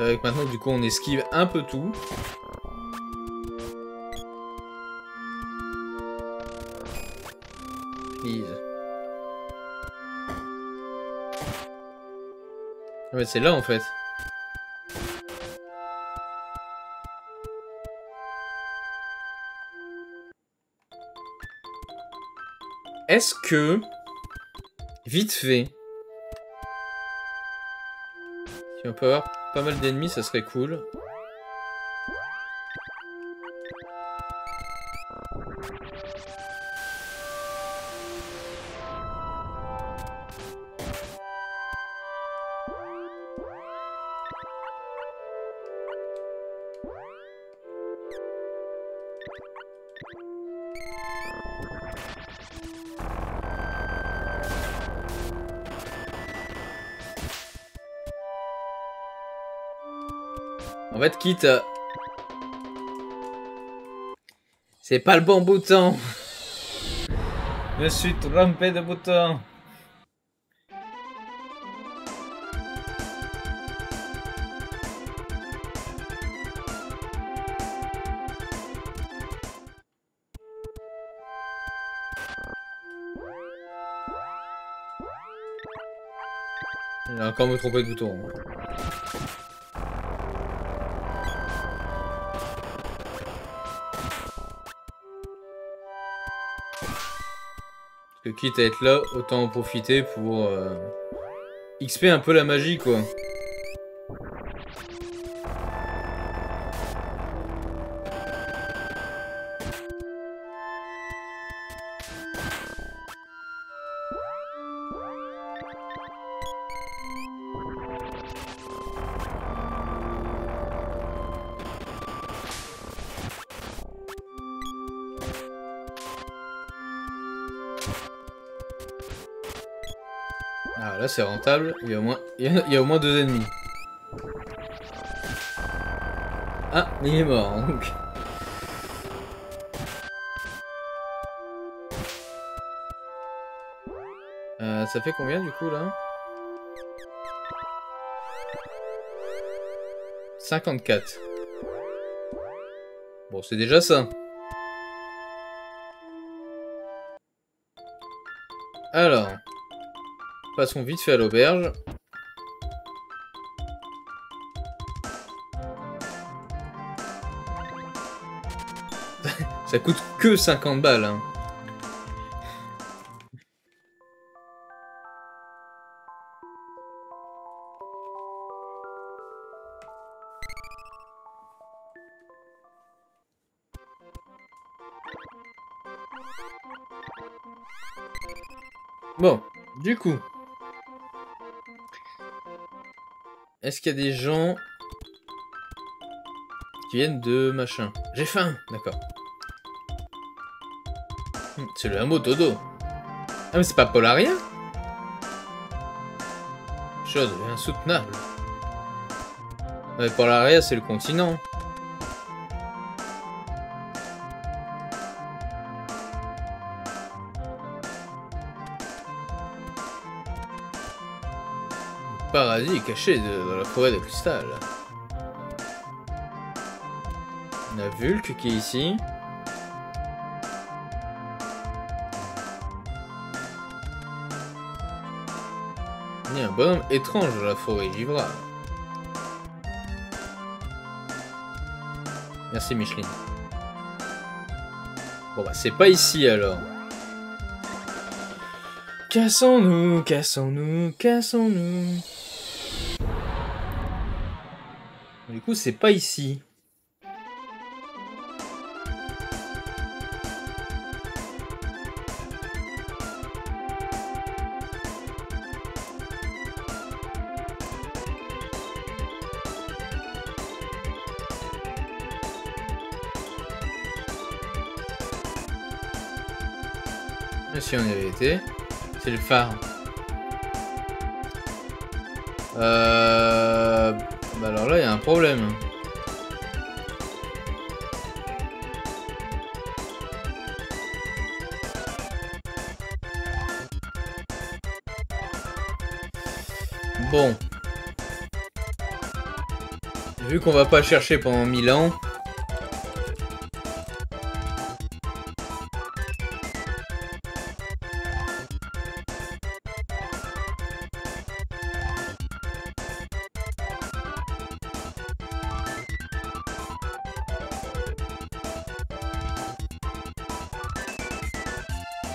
Avec maintenant, du coup, on esquive un peu tout. Please. Ouais, c'est là en fait. Est-ce que, vite fait, si on peut avoir pas mal d'ennemis, ça serait cool. En fait, quitte à... C'est pas le bon bouton. Je suis trompé de bouton. Il va encore me tromper de bouton. Quitte à être là, autant en profiter pour euh, X P un peu la magie quoi. C'est rentable, il y a au moins, il y a au moins deux ennemis. Ah, il est mort donc. Euh, ça fait combien du coup là? cinquante-quatre. Bon, c'est déjà ça. Alors... Passons vite fait à l'auberge. Ça coûte que cinquante balles. Hein. Bon, du coup... Est-ce qu'il y a des gens qui viennent de machin? J'ai faim, d'accord. C'est le mot Dodo. Ah mais c'est pas Polaria? Chose insoutenable. Mais Polaria c'est le continent. Paradis caché de, dans la forêt de cristal. On a Vulc qui est ici. Il y a un bonhomme étrange dans la forêt givrale. Merci Micheline. Bon bah c'est pas ici alors. Cassons-nous, cassons-nous, cassons-nous. Du coup, c'est pas ici. Et si on y avait été, c'est le phare. Euh... Bah alors là, il y a un problème. Bon. Vu qu'on va pas chercher pendant mille ans...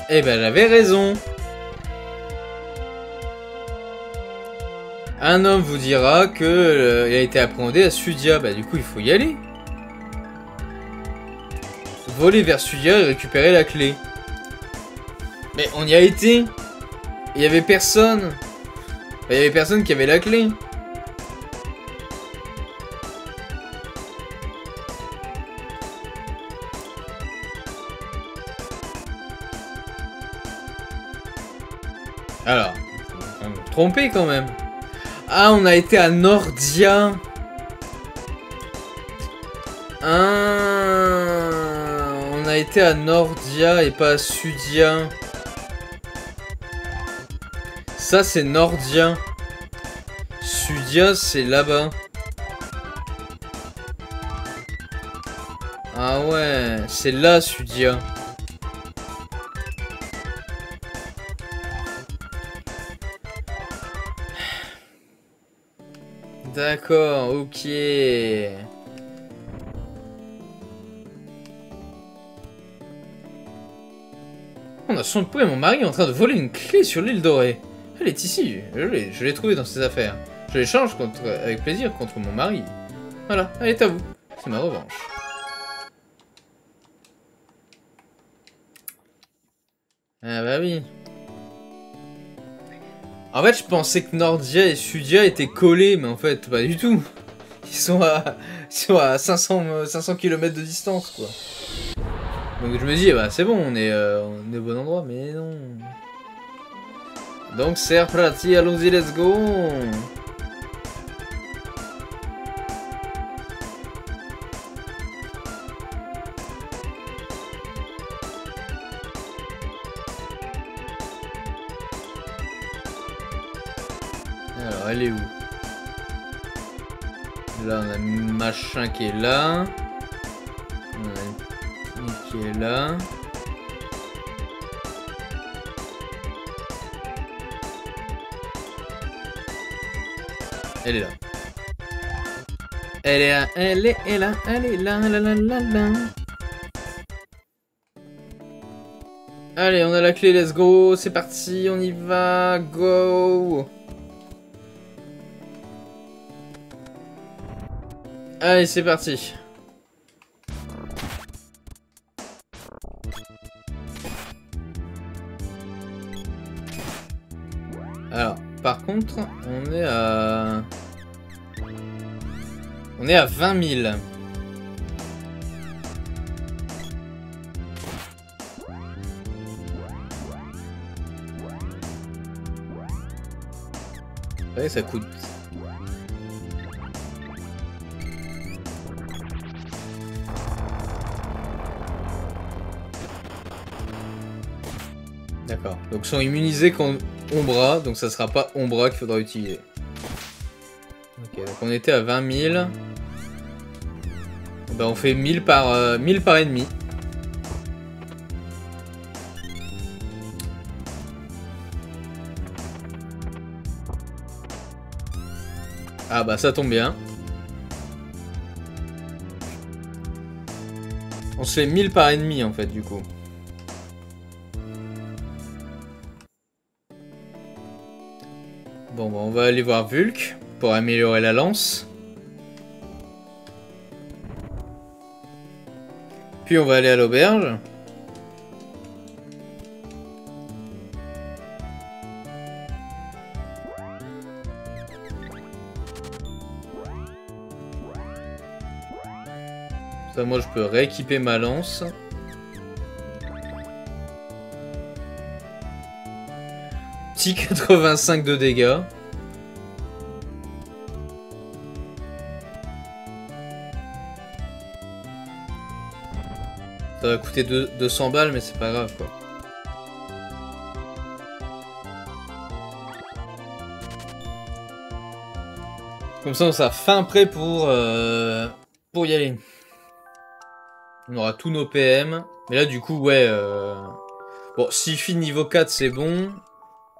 Eh ben j'avais raison. Un homme vous dira que euh, il a été appréhendé à Sudia. Bah du coup il faut y aller. Voler vers Sudia et récupérer la clé. Mais on y a été. Il y avait personne. Il y avait personne qui avait la clé. Alors, on me tromper quand même. Ah, on a été à Nordia. Ah, on a été à Nordia et pas à Sudia. Ça, c'est Nordia. Sudia, c'est là-bas. Ah ouais, c'est là, Sudia. D'accord, ok. On a son époux et mon mari est en train de voler une clé sur l'île dorée. Elle est ici, je l'ai trouvée dans ses affaires. Je l'échange avec plaisir contre mon mari. Voilà, elle est à vous. C'est ma revanche. Ah bah oui. En fait, je pensais que Nordia et Sudia étaient collés, mais en fait, pas du tout. Ils sont à, ils sont à cinq cents kilomètres de distance, quoi. Donc je me dis, eh bah c'est bon, on est, euh, on est au bon endroit, mais non. Donc c'est parti, allons-y, let's go. Alors, elle est où? Là, on a machin qui est là. On a qui est là. Elle est là. Elle est là, elle est là, elle est là, la la la la. Allez, on a la clé, let's go. C'est parti, on y va, go. Allez, c'est parti. Alors, par contre, on est à... On est à vingt mille. Ouais, ça coûte... D'accord, donc sont immunisés quand Ombra, donc ça sera pas Ombra qu'il faudra utiliser. Ok, donc on était à vingt mille. Ben on fait mille par, euh, mille par ennemi. Ah bah ça tombe bien. On se fait mille par ennemi en fait du coup. Bon, bah on va aller voir Vulc pour améliorer la lance. Puis on va aller à l'auberge. Ça, moi, je peux rééquiper ma lance. quatre-vingt-cinq de dégâts. Ça va coûter deux cents balles, mais c'est pas grave quoi. Comme ça on sera fin prêt pour, euh, pour y aller. On aura tous nos P M. Mais là du coup ouais... Euh... Bon, Sifiz niveau quatre c'est bon.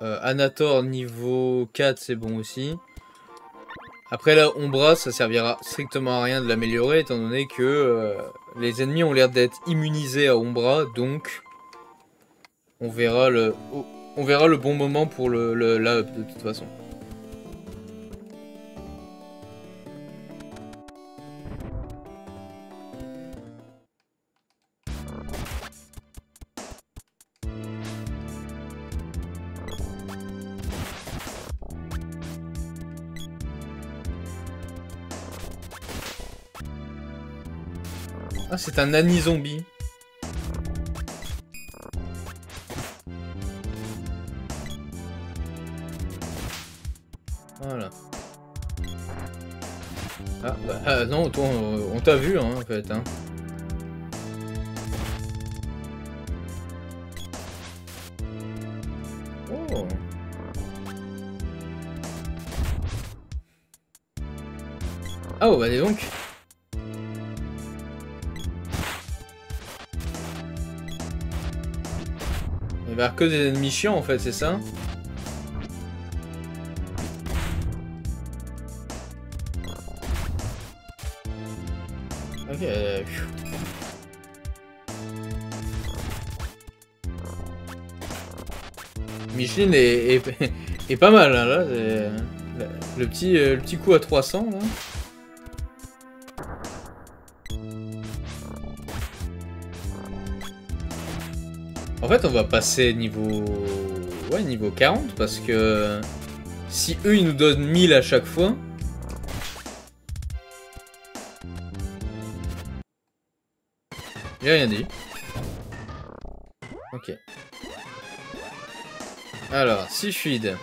Euh, Anator niveau quatre c'est bon aussi. Après là Ombra ça servira strictement à rien de l'améliorer étant donné que euh, les ennemis ont l'air d'être immunisés à Ombra donc on verra le, on verra le bon moment pour le, le, la up de toute façon. Ah, c'est un Annie zombie. Voilà. Ah, bah ah, non, toi, on, on t'a vu, hein, en fait. Hein. Oh. Ah, oh, bah dis donc. Il va y avoir que des ennemis chiants en fait, c'est ça? Ok. Micheline est, est, est pas mal hein, là. Le petit, le petit coup à trois cents là. En fait, on va passer niveau... Ouais, niveau quarante, parce que... Si eux, ils nous donnent mille à chaque fois... J'ai rien dit. Ok. Alors, Sifiz.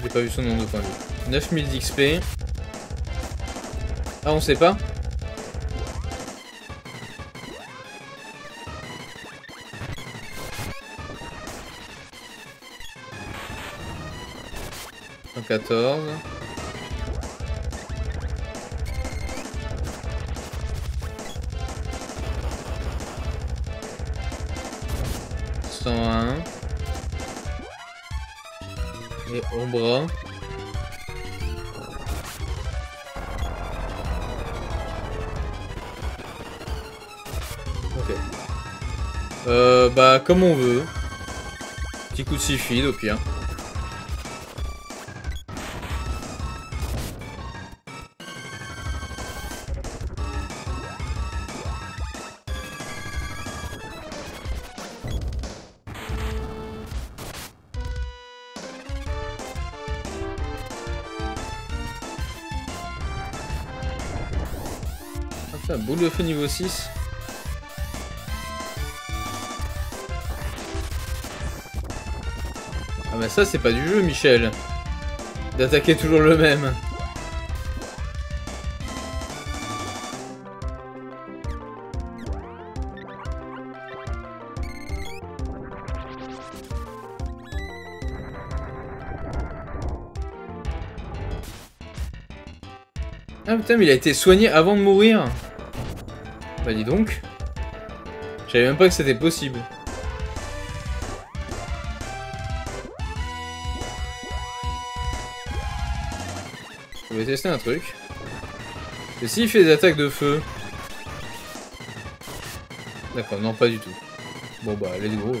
J'ai pas vu son nom de point de vue. neuf mille d'X P. Ah, on sait pas. cent quatorze. cent un. Et Ombre. Euh, bah, comme on veut. Petit coup de Sylphide au pire. Ah, ça, boule de feu niveau six. Bah ça c'est pas du jeu Michel, d'attaquer toujours le même. Ah putain mais il a été soigné avant de mourir. Bah dis donc. Je savais même pas que c'était possible. Je vais tester un truc. Et s'il fait des attaques de feu? D'accord, non pas du tout. Bon bah let's go.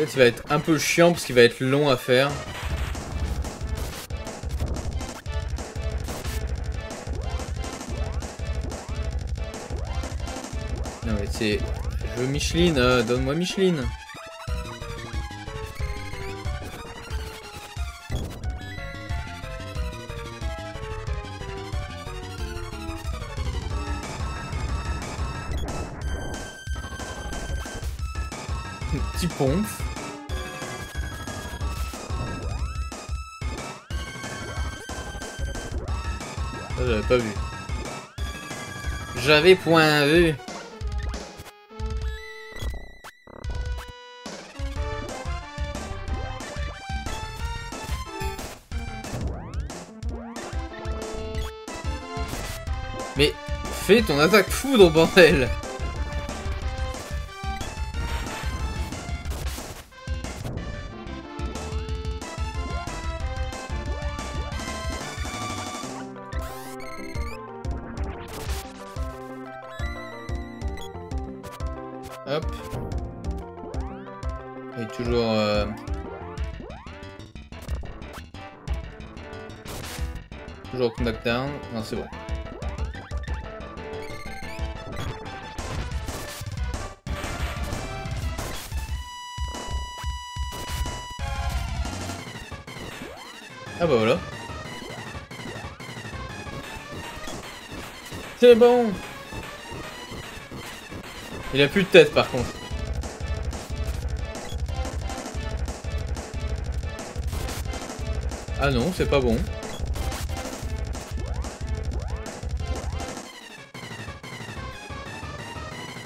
En fait, il va être un peu chiant parce qu'il va être long à faire. Non mais c'est... Je veux Micheline, euh, donne-moi Micheline. Petit pompe. J'avais pas vu. J'avais point vu. Mais fais ton attaque foudre, bordel! Hop. Et toujours... Euh... Toujours knock down. Non, c'est bon. Ah bah voilà. C'est bon. Il a plus de tête par contre. Ah non, c'est pas bon.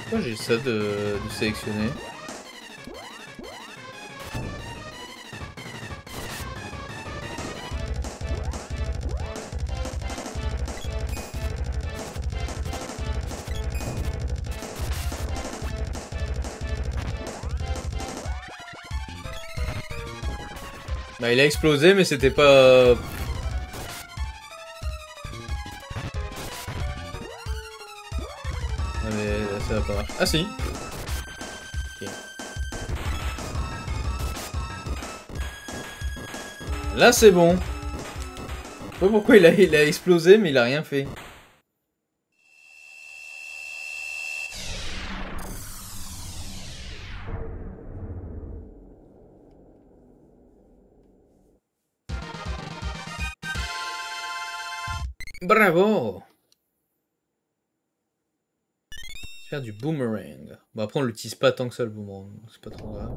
Pourquoi j'ai ça de, de sélectionner ? Bah il a explosé mais c'était pas... Ah mais là, ça va pas marcher. Ah si. Okay. Là c'est bon. Je sais pas pourquoi il a, il a explosé mais il a rien fait. Bravo! Je vais faire du boomerang. Bon après on l'utilise pas tant que ça le boomerang, c'est pas trop grave.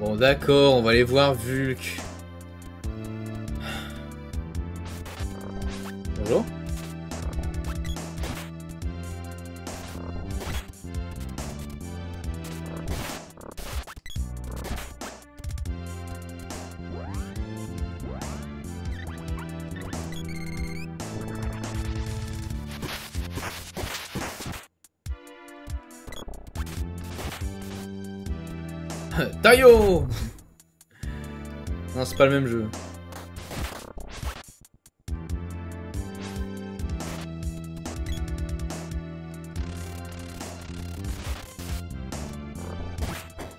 Bon d'accord, on va aller voir Vulc. Bonjour. Tayo. Non, c'est pas le même jeu.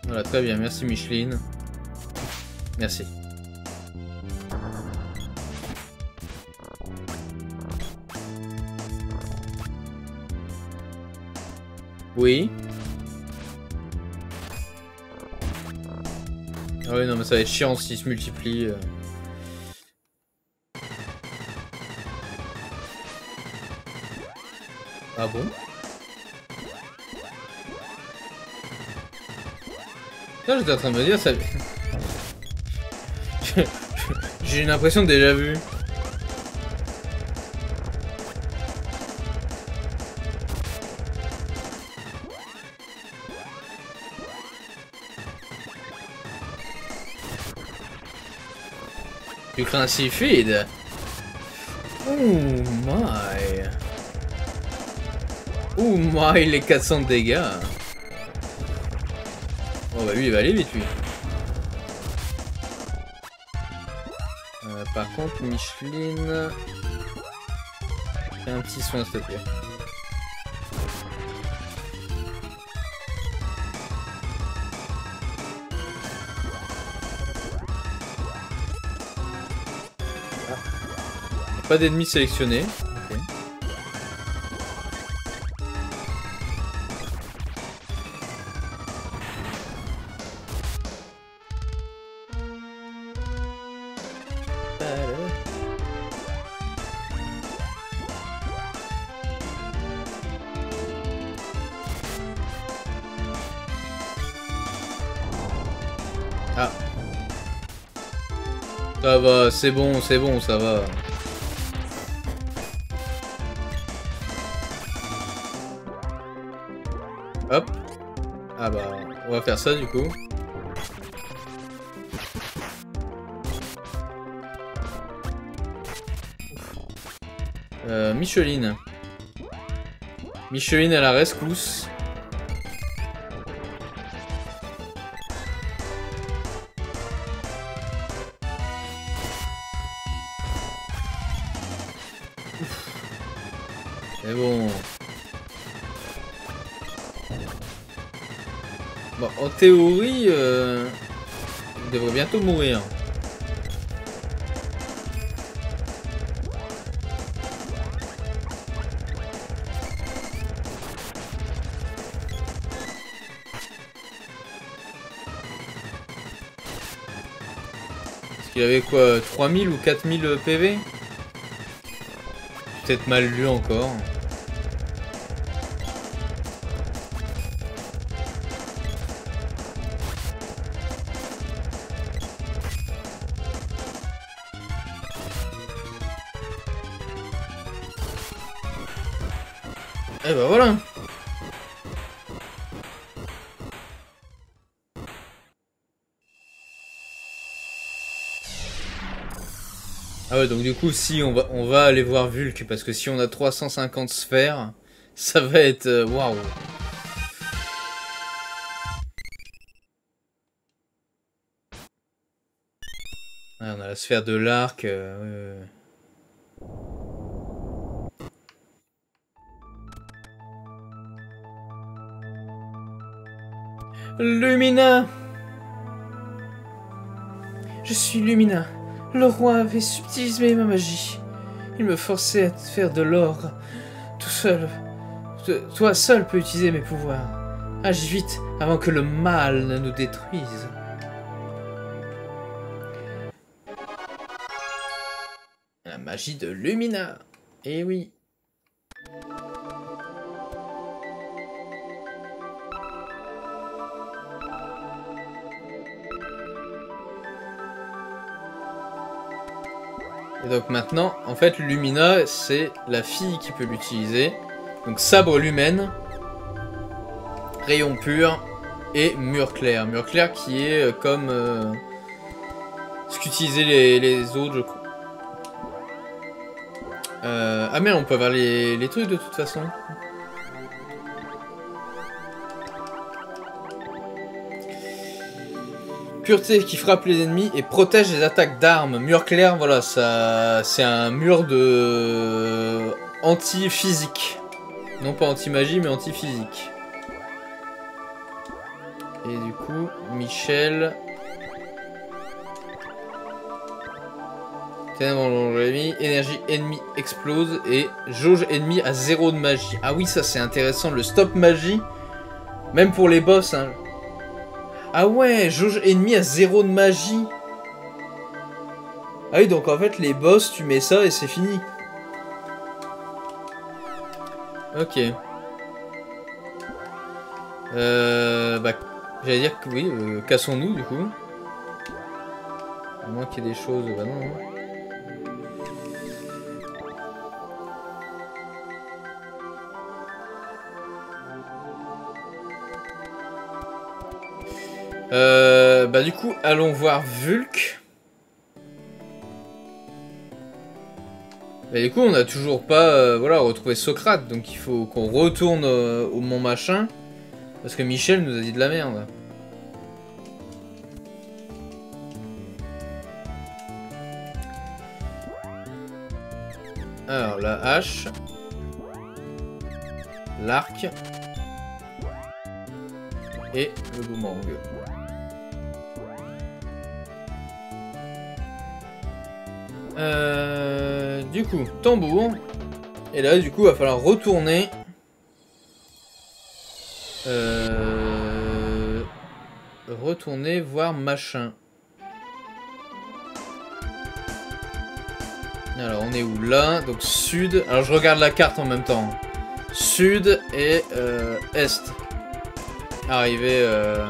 Voilà, très bien, merci Micheline. Merci. Oui. Ah oui, non, mais ça va être chiant s'il se multiplie. Ah bon? Putain, j'étais en train de me dire ça. J'ai une impression de déjà vu. Tu crains un Sifiz? Oh my! Oh my, les quatre cents de dégâts! Oh bah lui il va aller vite lui! Euh, par contre, Micheline. Fais un petit soin s'il te plaît. Pas d'ennemis sélectionnés. Okay. Ah. Ça va, c'est bon, c'est bon, ça va. On va faire ça du coup. Euh, Micheline. Micheline à la rescousse. C'est bon. Bon, en théorie, euh, il devrait bientôt mourir. Il avait quoi, trois mille ou quatre mille P V? Peut-être mal lu encore. Et bah voilà. Ah ouais, donc du coup, si on va, on va aller voir Vulc, parce que si on a trois cent cinquante sphères, ça va être... Waouh. Ouais, on a la sphère de l'arc. Euh... Lumina. Je suis Lumina. Le roi avait subtilisé ma magie. Il me forçait à faire de l'or. Tout seul. Toi seul peux utiliser mes pouvoirs. Agis vite avant que le mal ne nous détruise. La magie de Lumina. Eh oui. Et donc maintenant, en fait, Lumina, c'est la fille qui peut l'utiliser. Donc sabre lumen, rayon pur et mur clair. Mur clair qui est comme euh, ce qu'utilisaient les, les autres, je crois. Euh, ah mais on peut avoir les, les trucs de toute façon. Pureté qui frappe les ennemis et protège les attaques d'armes. Mur clair, voilà, ça, c'est un mur de anti-physique. Non pas anti-magie, mais anti-physique. Et du coup, Michel... Énergie ennemie explose et jauge ennemi à zéro de magie. Ah oui, ça c'est intéressant, le stop magie, même pour les boss, hein. Ah ouais, jauge ennemi à zéro de magie. Ah oui, donc en fait, les boss, tu mets ça et c'est fini. Ok. Euh, bah, j'allais dire que oui, euh, cassons-nous, du coup. À moins qu'il y ait des choses... Bah non, hein. Euh, bah du coup, allons voir Vulc. Bah du coup, on n'a toujours pas euh, voilà, retrouvé Socrate, donc il faut qu'on retourne euh, au mont machin, parce que Michel nous a dit de la merde. Alors, la hache. L'arc. Et le boomerang. Euh, du coup, tambour. Et là, du coup, va falloir retourner. Euh, retourner voir machin. Alors, on est où là? Donc, sud. Alors, je regarde la carte en même temps. Sud et euh, est. Arrivé euh,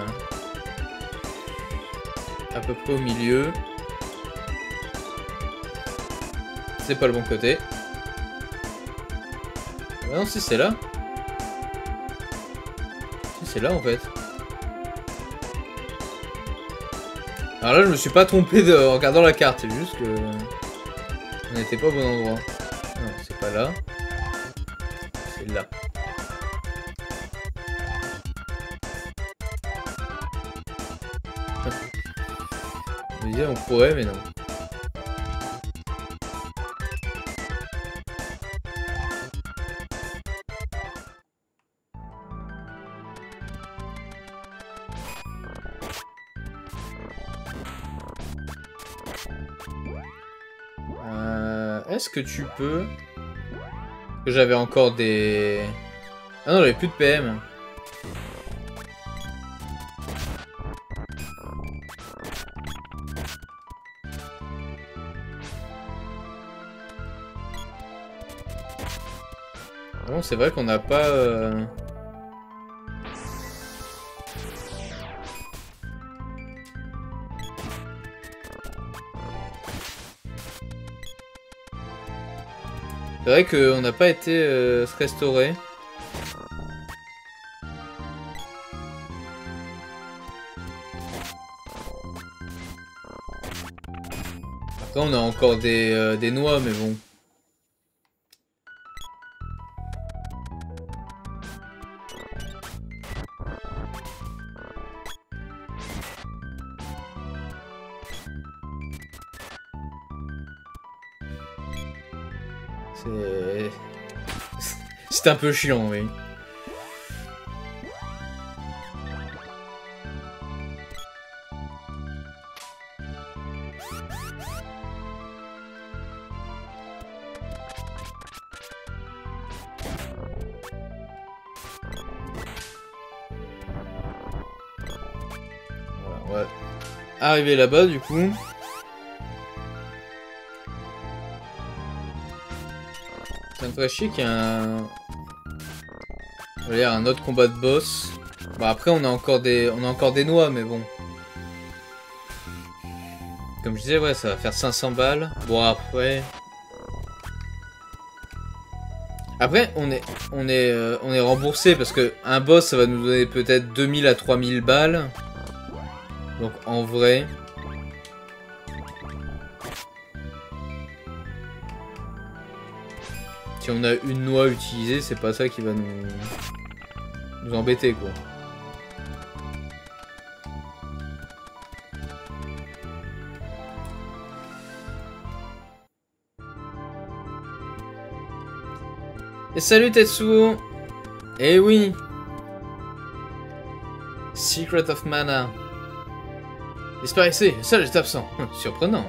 à peu près au milieu. C'est pas le bon côté. Ah non, si c'est là. Si c'est là en fait. Alors là, je me suis pas trompé de... en regardant la carte, c'est juste que... on n'était pas au bon endroit. Non, c'est pas là. C'est là. Je me disais, on pourrait, mais non. Est-ce que tu peux... J'avais encore des... Ah non, j'avais plus de P M. Bon, c'est vrai qu'on n'a pas... Euh... C'est vrai qu'on n'a pas été euh, se restaurer. Après on a encore des, euh, des noix mais bon. C'est un peu chiant, oui. Voilà, on va arriver là-bas du coup. Ça me ferait chier qu'il y a un... Il y a un autre combat de boss. Bah après on a encore des on a encore des noix mais bon. Comme je disais ouais ça va faire cinq cents balles. Bon après. Après on est on est euh, on est remboursé parce que un boss ça va nous donner peut-être deux mille à trois mille balles. Donc en vrai si on a une noix utilisée, c'est pas ça qui va nous nous embêter quoi. Et salut Tetsuo. Eh oui. Secret of Mana. Disparaissez, le sage est absent. Hum, surprenant.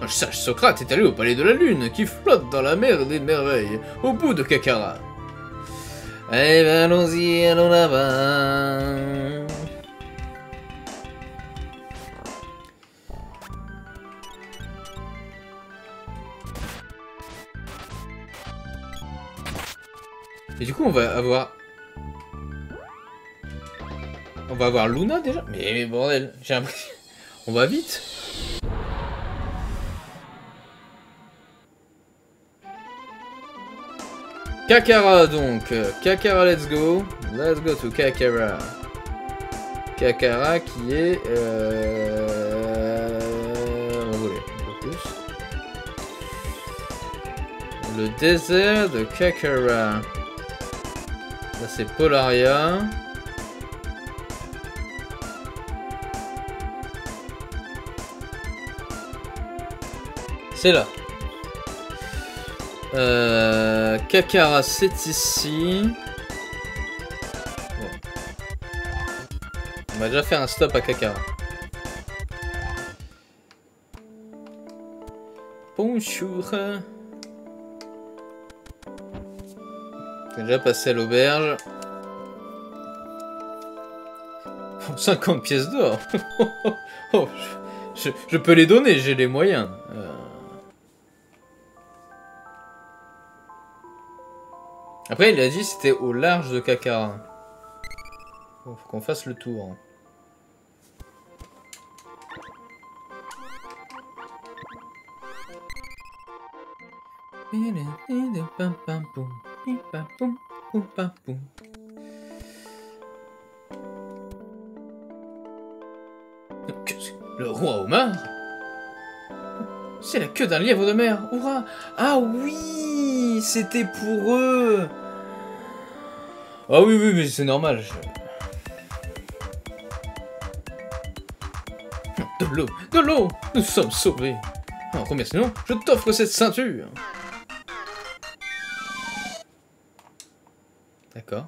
Le sage Socrate est allé au palais de la lune, qui flotte dans la mer des merveilles, au bout de Kakkara. Eh ben allons-y, allons là-bas. Et du coup on va avoir... On va avoir Luna déjà. Mais bordel, j'ai l'impression... On va vite. Kakkara donc. Kakkara, let's go. Let's go to Kakkara. Kakkara qui est... Euh... Envolé. Le désert de Kakkara. Là c'est Polaria. C'est là. Euh, Kakkara c'est ici. Bon. On va déjà faire un stop à Kakkara. Bonjour. On est déjà passé à l'auberge. cinquante pièces d'or. Oh, je, je, je peux les donner, j'ai les moyens. Euh... Après, il a dit c'était au large de Kakkara. Bon, faut qu'on fasse le tour. Le roi homard? C'est la queue d'un lièvre de mer. Hurrah! Ah oui! C'était pour eux! Ah oui, oui, mais c'est normal. Je... De l'eau! De l'eau! Nous sommes sauvés! En remerciement, je t'offre cette ceinture! D'accord.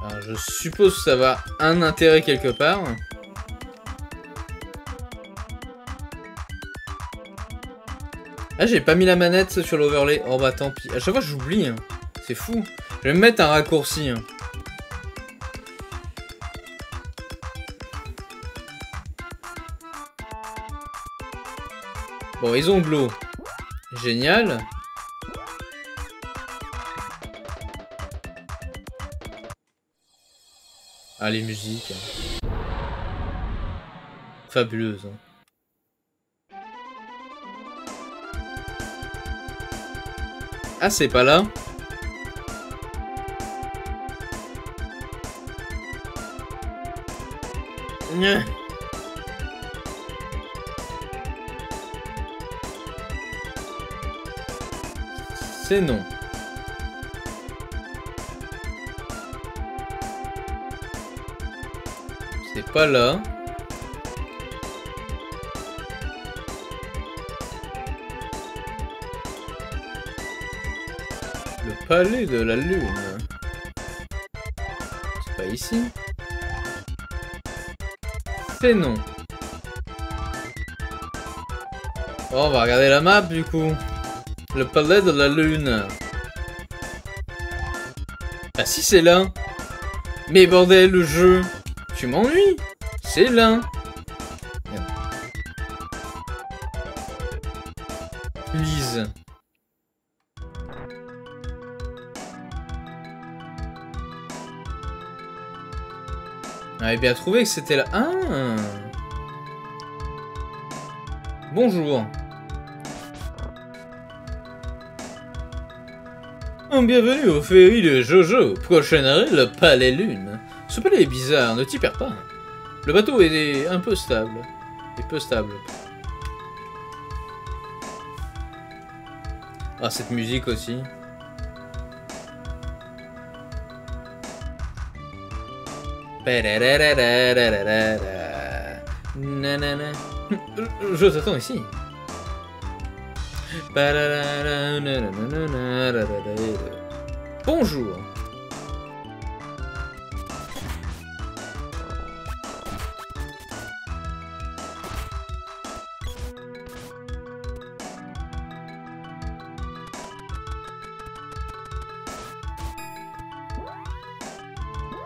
Alors, je suppose que ça va un intérêt quelque part. Ah, j'ai pas mis la manette sur l'overlay. Oh bah tant pis. À chaque fois j'oublie. C'est fou. Je vais me mettre un raccourci. Bon, ils ont de l'eau. Génial. Ah, les musiques. Fabuleuses. Ah, c'est pas là. C'est non. C'est pas là. Le palais de la lune. C'est pas ici. C'est non. Bon, on va regarder la map du coup. Le palais de la lune. Ah si, c'est là. Mais bordel, le jeu. Tu m'ennuies. C'est là. Lise. On avait bien trouvé que c'était là. Ah. Bonjour. Bienvenue au Féerie de Jojo. Prochain arrêt, le Palais Lune. Ce palais est bizarre, ne t'y perds pas. Le bateau est un peu stable. Est peu stable. Ah, cette musique aussi. Je t'attends ici. Bonjour.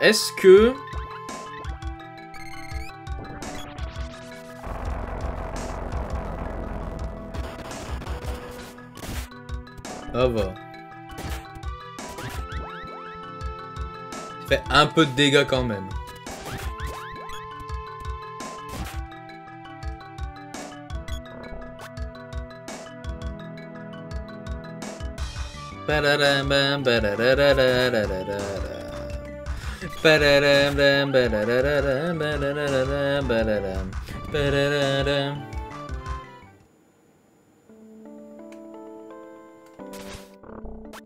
Est-ce que... Ça va. Ça fait un peu de dégâts quand même.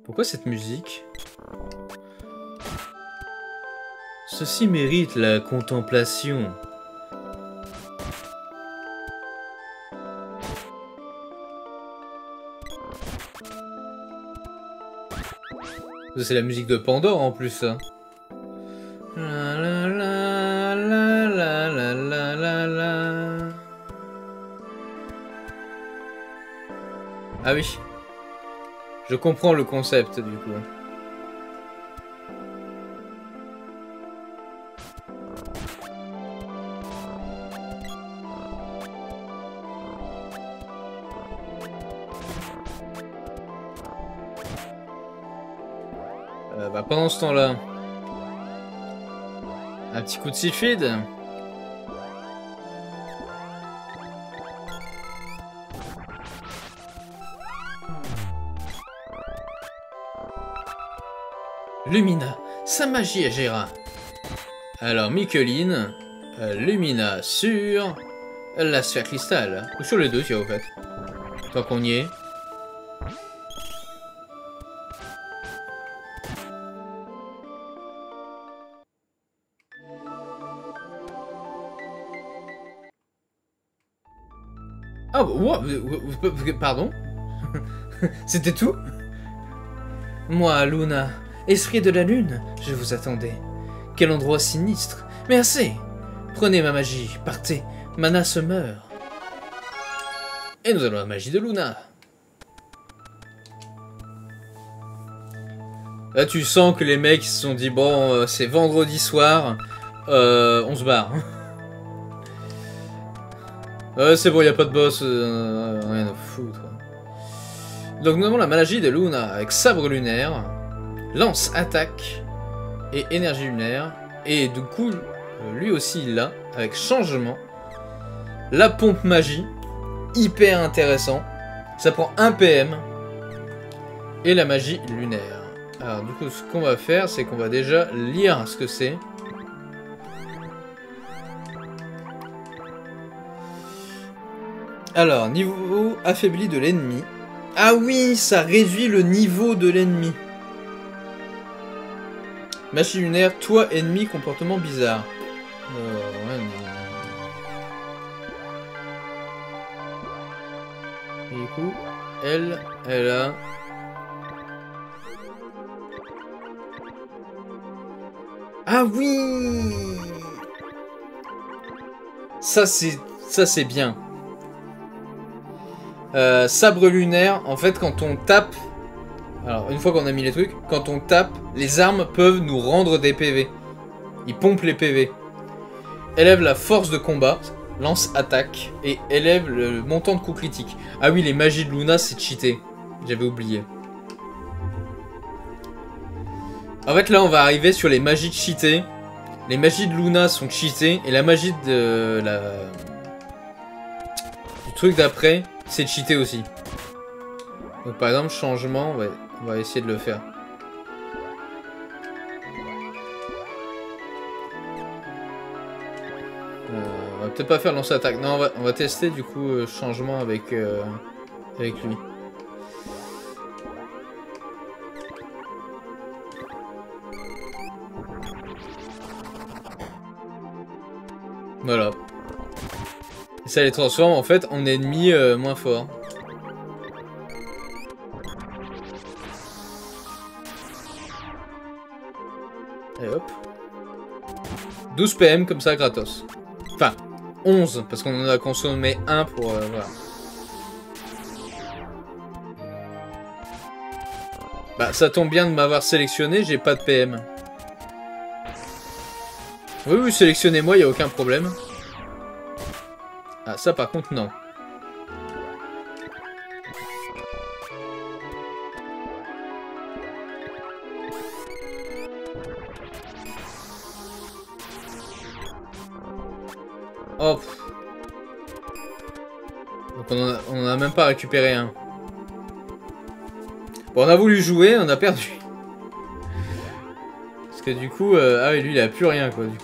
Pourquoi cette musique? Ceci mérite la contemplation. C'est la musique de Pandore en plus, ça. La la la la la la la la. Ah oui. Je comprends le concept, du coup. Euh, bah, pendant ce temps-là... Un petit coup de Sifiz. Lumina, sa magie agira. Alors, Micheline, euh, Lumina sur la sphère cristal. Ou sur les deux, si vous faites. Tant qu'on y est. Ah, wow, pardon. C'était tout? Moi, Luna, esprit de la lune, je vous attendais. Quel endroit sinistre. Mais assez. Prenez ma magie, partez, Mana se meurt. Et nous allons à la magie de Luna. Là, tu sens que les mecs se sont dit, bon, euh, c'est vendredi soir, euh, on se barre. Euh, c'est bon, y a pas de boss, euh, rien à foutre. Donc nous avons la magie de Luna avec sabre lunaire, lance attaque et énergie lunaire. Et du coup, lui aussi il l'a avec changement. La pompe magie, hyper intéressant. Ça prend un P M. Et la magie lunaire. Alors du coup, ce qu'on va faire, c'est qu'on va déjà lire ce que c'est. Alors, niveau affaibli de l'ennemi. Ah oui, ça réduit le niveau de l'ennemi. Magie lunaire, toi ennemi, comportement bizarre. Euh, ouais, non. Et du coup, elle, elle a... Ah oui! Ça c'est, ça c'est bien. Euh, sabre lunaire, en fait quand on tape, alors une fois qu'on a mis les trucs, quand on tape, les armes peuvent nous rendre des P V. Ils pompent les P V. Élève la force de combat, lance attaque, et élève le montant de coups critiques. Ah oui, les magies de Luna c'est cheaté, j'avais oublié. En fait là on va arriver sur les magies cheatées. Les magies de Luna sont cheatées, et la magie de euh, la... le truc d'après... c'est cheaté aussi. Donc par exemple, changement, ouais, on va essayer de le faire. Euh, on va peut-être pas faire lancer attaque. Non, on va, on va tester du coup euh, changement avec, euh, avec lui. Voilà. Ça les transforme en fait en ennemis euh, moins forts. Et hop. douze P M comme ça gratos. Enfin, onze parce qu'on en a consommé un pour... Euh, voilà. Bah ça tombe bien de m'avoir sélectionné, j'ai pas de P M. Oui, oui, sélectionnez-moi, y'a aucun problème. Ah, ça par contre, non. Hop. Donc on en a, on en a même pas récupéré un. Bon, on a voulu jouer, on a perdu. Parce que du coup... Euh, ah oui, lui, il a plus rien, quoi, du coup.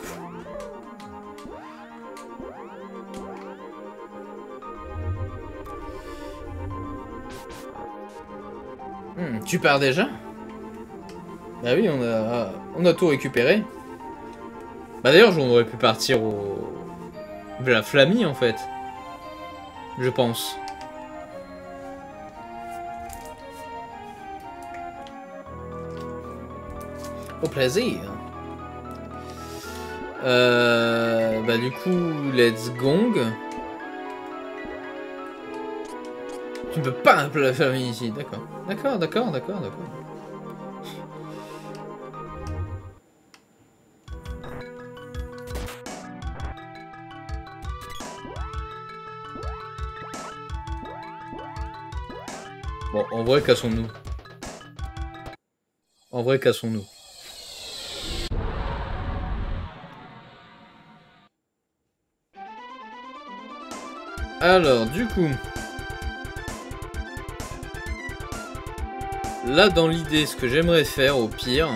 Tu pars déjà? Bah oui, on a, on a tout récupéré. Bah d'ailleurs, on aurait pu partir au... la Flammie, en fait. Je pense. Au plaisir. Euh, bah du coup, let's gong. Tu ne peux pas appeler la famille ici, d'accord. D'accord, d'accord, d'accord, d'accord. Bon, en vrai, cassons-nous. En vrai, cassons-nous. Alors, du coup... Là, dans l'idée, ce que j'aimerais faire, au pire,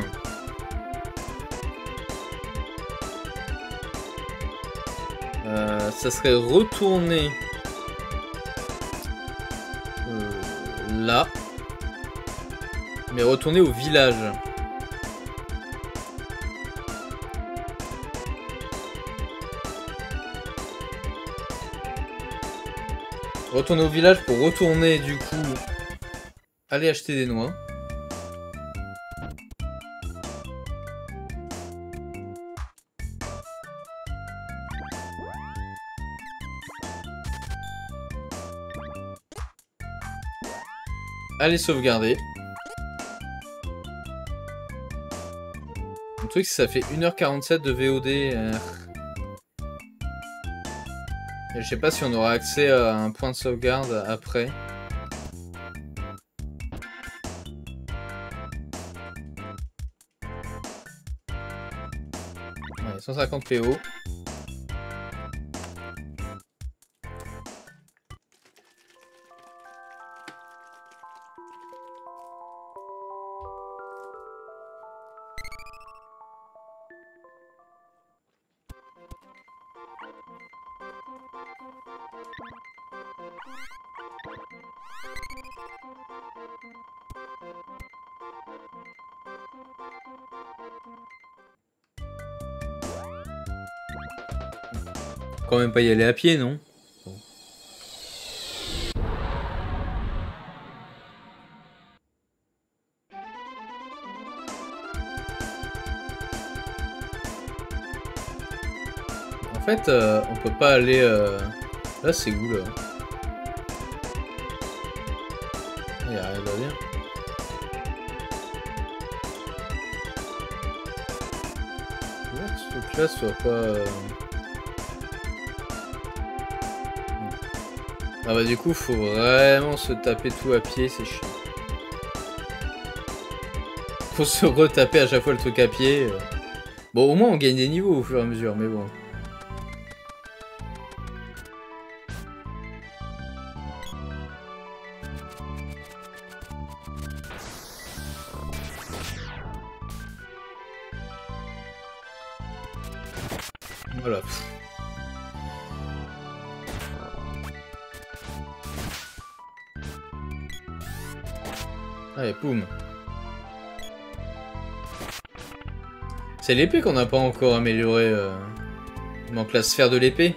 euh, ça serait retourner euh, là, mais retourner au village. Retourner au village pour retourner du coup aller acheter des noix. Allez sauvegarder. Le truc c'est que ça fait une heure quarante-sept de V O D. Euh... Et je sais pas si on aura accès à un point de sauvegarde après. Ouais, cent cinquante P O. Quand même pas y aller à pied, non? Bon. En fait, euh, on peut pas aller... Euh... Là, c'est où, là? Il y a rien à dire. Là, ce truc-là soit pas... Euh... Ah bah du coup faut vraiment se taper tout à pied, c'est chiant. Faut se retaper à chaque fois le truc à pied. Bon au moins on gagne des niveaux au fur et à mesure, mais bon. Voilà. Allez, poum. C'est l'épée qu'on n'a pas encore améliorée. Euh... Il manque la sphère de l'épée.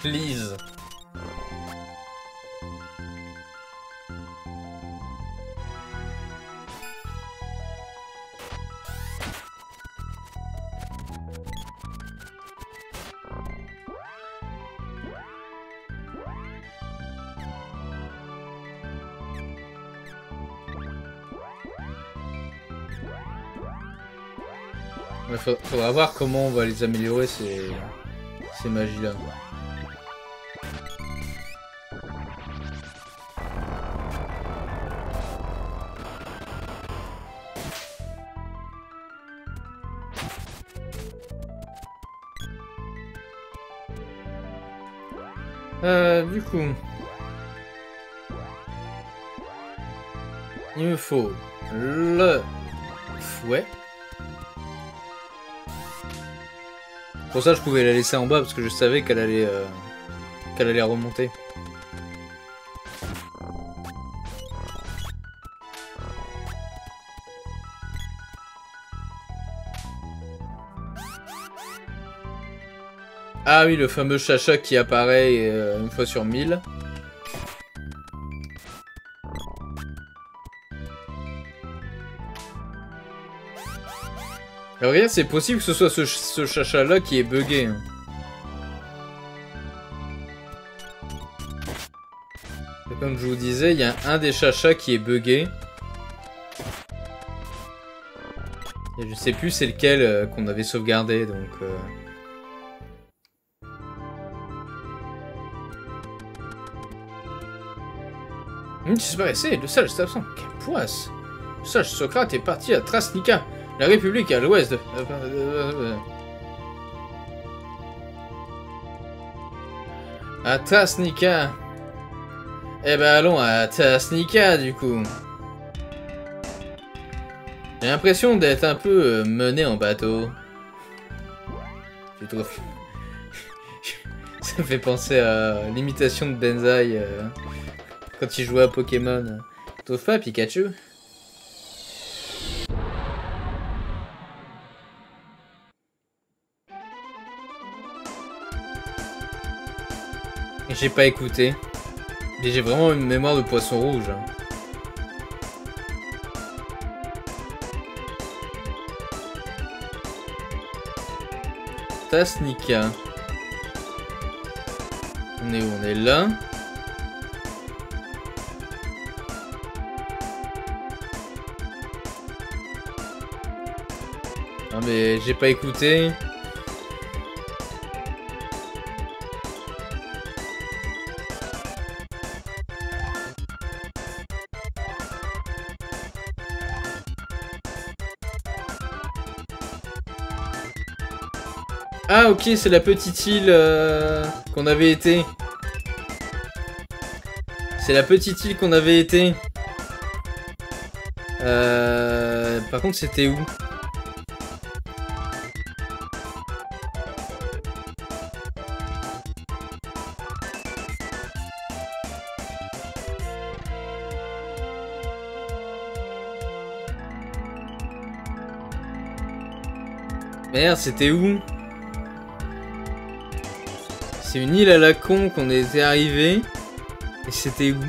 Please. Faudra voir comment on va les améliorer ces, ces magies là. Euh, du coup, il me faut le fouet. Pour ça, je pouvais la laisser en bas parce que je savais qu'elle allait, euh, qu'elle allait remonter. Ah oui, le fameux chacha qui apparaît euh, une fois sur mille. Alors regarde, c'est possible que ce soit ce, ce chacha-là qui est bugué. Et comme je vous disais, il y a un des chachas qui est bugué. Et je sais plus c'est lequel euh, qu'on avait sauvegardé, donc... Euh... Une disparaissait, le sage s'absent. Quelle poisse! Le sage Socrate est parti à Trasnica. La République à l'ouest de... À Trasnica. Eh ben allons à Trasnica du coup. J'ai l'impression d'être un peu mené en bateau. Tu trouves? Ça me fait penser à l'imitation de Banzai euh, quand il jouait à Pokémon. Tu trouves pas, Pikachu? J'ai pas écouté. Et j'ai vraiment une mémoire de poisson rouge. Trasnica. On est où? On est là. Non mais j'ai pas écouté. Ah ok, c'est la petite île euh, qu'on avait été. C'est la petite île qu'on avait été. Euh, par contre, c'était où? Merde, c'était où? C'est une île à la con qu'on était arrivé. Et c'était où?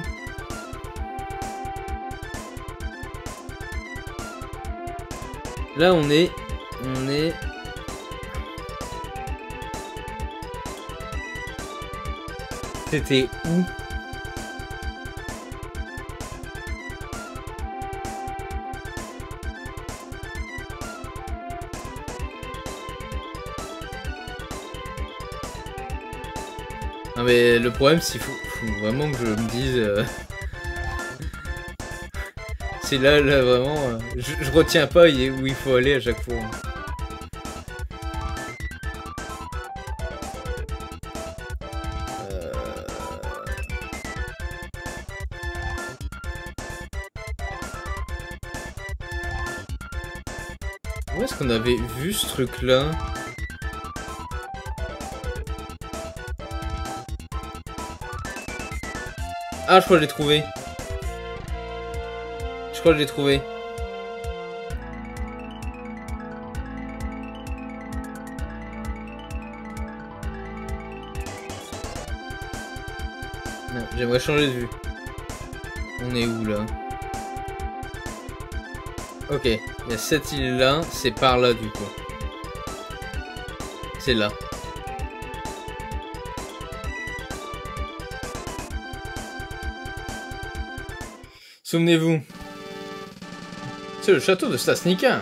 Là on est... On est... C'était où? Non mais le problème c'est qu'il faut... Faut vraiment que je me dise euh... c'est là là vraiment euh... je, je retiens pas où il faut aller à chaque fois. Euh... Où est-ce qu'on avait vu ce truc là? Ah, je crois que je l'ai trouvé. Je crois que je l'ai trouvé. J'aimerais changer de vue. On est où là? Ok, il y a cette île là, c'est par là du coup. C'est là. Souvenez-vous, c'est le château de Trasnica.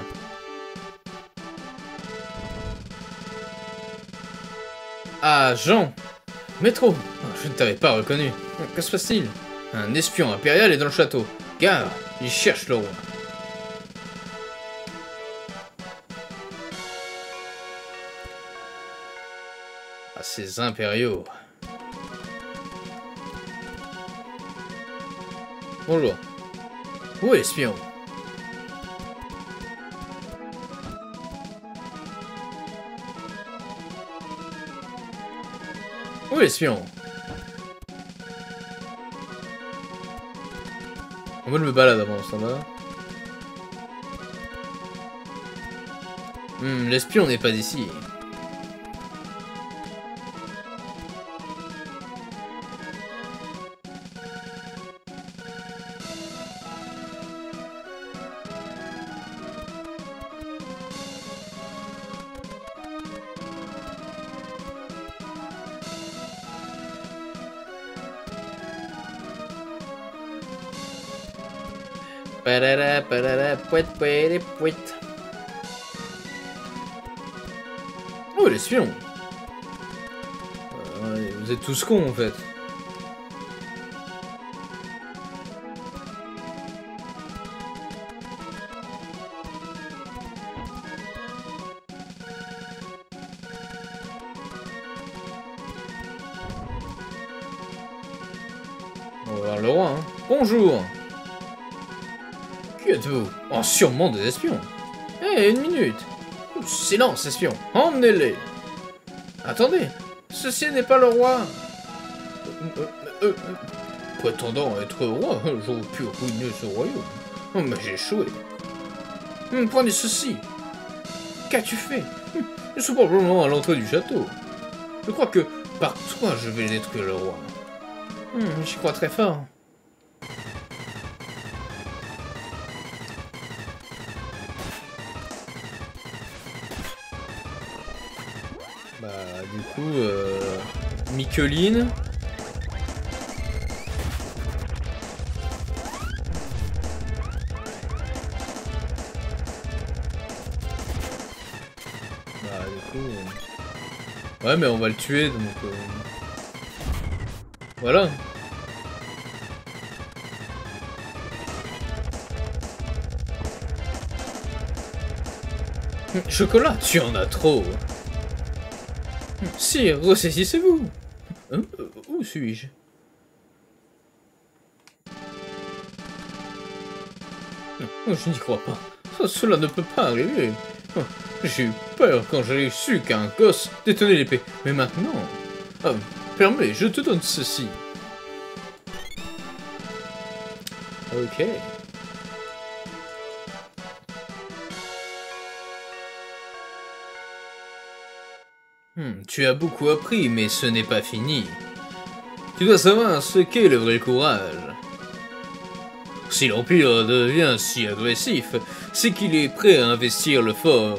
Ah, Jean, métro. Je ne t'avais pas reconnu. Que se passe-t-il? Un espion impérial est dans le château. Gare, il cherche le roi. Ah, ces impériaux. Bonjour. Où est l'espion? Où est l'espion? En mode, je me balade avant, ça va. Hmm, l'espion n'est pas ici. Pouet, pouet, pouet. Oh, l'espion! Euh, vous êtes tous cons en fait. On va voir le roi, hein. Bonjour. Qui êtes-vous? Oh, sûrement des espions. Hé, hey, une minute. Silence, espions. Emmenez-les. Attendez. Ceci n'est pas le roi. Euh, euh, euh, prétendant être roi, j'aurais pu ruiner ce royaume. Mais j'ai échoué. Prenez ceci. Qu'as-tu fait? Ils sont probablement à l'entrée du château. Je crois que par toi, je vais détruire le roi. Hmm, j'y crois très fort. Bah, du coup, euh, Micheline. Bah, du coup... Euh... Ouais, mais on va le tuer, donc... Euh... Voilà. Chocolat, tu en as trop. Si, ressaisissez-vous. Hein? Où suis-je? Je n'y crois pas. Ça, cela ne peut pas arriver. J'ai eu peur quand j'ai su qu'un gosse détenait l'épée. Mais maintenant... Ah, permets, je te donne ceci. Ok. Hmm, tu as beaucoup appris, mais ce n'est pas fini. Tu dois savoir ce qu'est le vrai courage. Si l'Empire devient si agressif, c'est qu'il est prêt à investir le fort.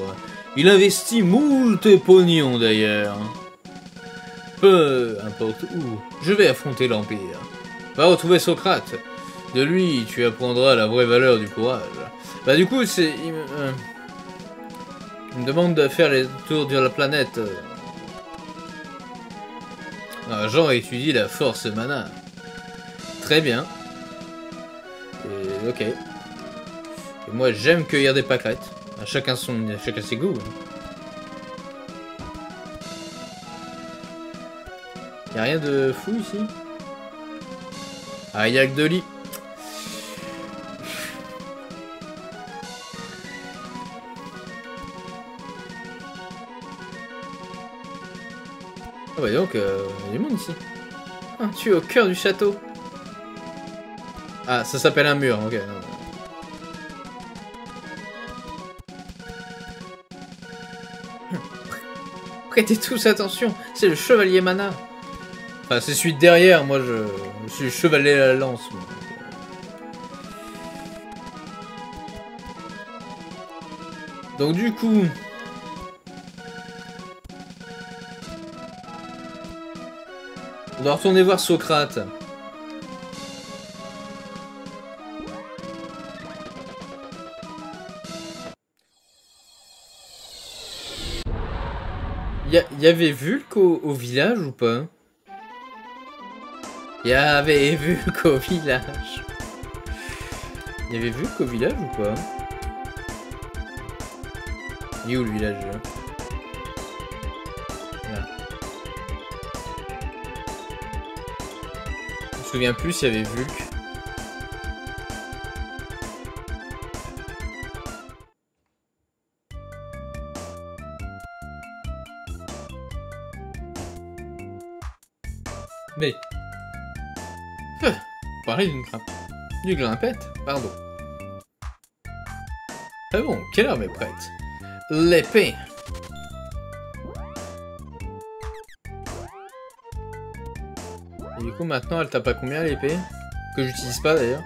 Il investit moult pognon d'ailleurs. Peu importe où, je vais affronter l'Empire. Va retrouver Socrate. De lui, tu apprendras la vraie valeur du courage. Bah du coup, c'est... Il, euh, il me demande de faire les tours de la planète. Un genre étudie la force mana. Très bien. Et, ok. Et moi, j'aime cueillir des pâquerettes. À chacun son, à chacun ses goûts. Y'a rien de fou ici. Ah, y'a que de lit. Ah bah donc, euh, y a du monde ici. Ah, tu es au cœur du château. Ah, ça s'appelle un mur, ok. Non. Prêtez tous attention, c'est le chevalier Mana. Enfin, c'est celui de derrière, moi je, je suis chevalier à la lance. Moi. Donc du coup... On doit retourner voir Socrate. Y, y avait Vulc au, au village ou pas? Il y avait vu qu'au village. Il y avait vu qu'au village ou pas? Il est où le village là? Là. Je me souviens plus s'il y avait vu. Mais. Parler d'une grimpe. Du grimpette, pardon. Ah bon, quelle arme est prête? L'épée. Et du coup, maintenant, elle tape à combien l'épée? Que j'utilise pas d'ailleurs.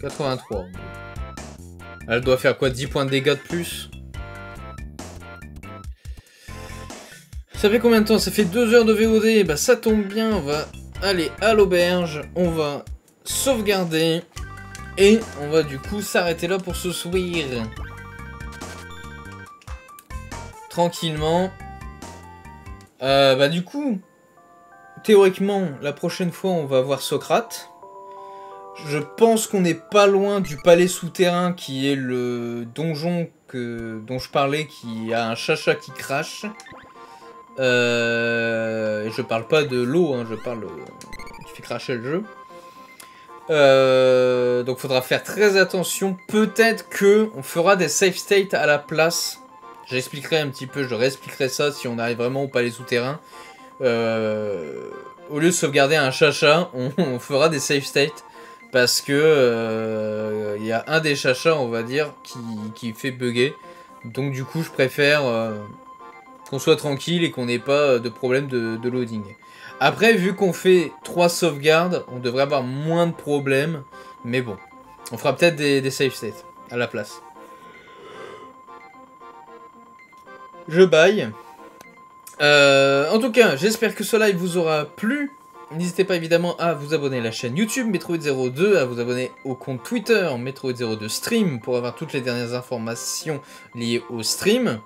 quatre-vingt-trois. Elle doit faire quoi? dix points de dégâts de plus? Ça fait combien de temps? Ça fait deux heures de V O D. Bah, ça tombe bien, on va. Allez, à l'auberge, on va sauvegarder et on va du coup s'arrêter là pour se souir. Tranquillement. Euh, bah du coup, théoriquement, la prochaine fois, on va voir Socrate. Je pense qu'on n'est pas loin du palais souterrain qui est le donjon que, dont je parlais, qui a un chacha qui crache. Euh, je parle pas de l'eau, hein, je parle euh, qui fait crashait le jeu. Euh, donc faudra faire très attention. Peut-être que on fera des safe states à la place. J'expliquerai un petit peu, je réexpliquerai ça si on arrive vraiment au palais souterrain. Euh, au lieu de sauvegarder un chacha, on, on fera des safe states. Parce que il euh, y a un des chachas, on va dire, qui, qui fait bugger. Donc du coup, je préfère euh, qu'on soit tranquille et qu'on n'ait pas de problème de, de loading. Après, vu qu'on fait trois sauvegardes, on devrait avoir moins de problèmes. Mais bon, on fera peut-être des, des save states à la place. Je baille. Euh, en tout cas, j'espère que ce live vous aura plu. N'hésitez pas évidemment à vous abonner à la chaîne YouTube Metroid zéro deux, à vous abonner au compte Twitter Metroid zéro deux Stream pour avoir toutes les dernières informations liées au stream.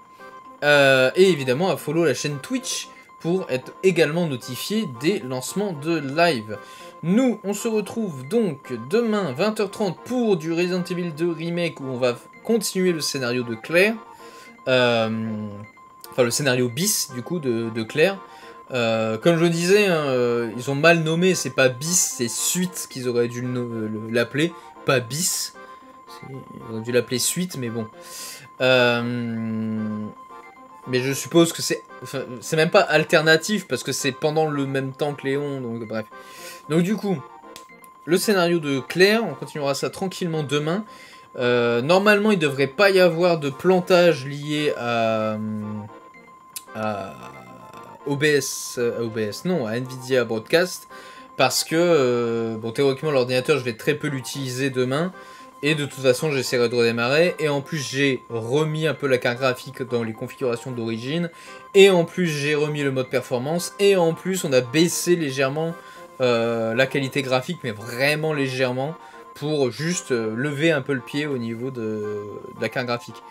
Euh, et évidemment à follow la chaîne Twitch pour être également notifié des lancements de live. Nous, on se retrouve donc demain vingt heures trente pour du Resident Evil deux Remake où on va continuer le scénario de Claire. Euh, enfin le scénario bis du coup de, de Claire. Euh, comme je le disais, hein, euh, ils ont mal nommé, c'est pas bis, c'est suite qu'ils auraient dû l'appeler, pas bis, ils auraient dû l'appeler suite, mais bon. Euh, mais je suppose que c'est, enfin, c'est même pas alternatif parce que c'est pendant le même temps que Léon, donc bref. Donc du coup, le scénario de Claire, on continuera ça tranquillement demain. Euh, normalement, il devrait pas y avoir de plantage lié à... à O B S, euh, O B S, non, à Nvidia Broadcast, parce que, euh, bon, théoriquement, l'ordinateur, je vais très peu l'utiliser demain, et de toute façon, j'essaierai de redémarrer, et en plus, j'ai remis un peu la carte graphique dans les configurations d'origine, et en plus, j'ai remis le mode performance, et en plus, on a baissé légèrement euh, la qualité graphique, mais vraiment légèrement, pour juste euh, lever un peu le pied au niveau de, de la carte graphique.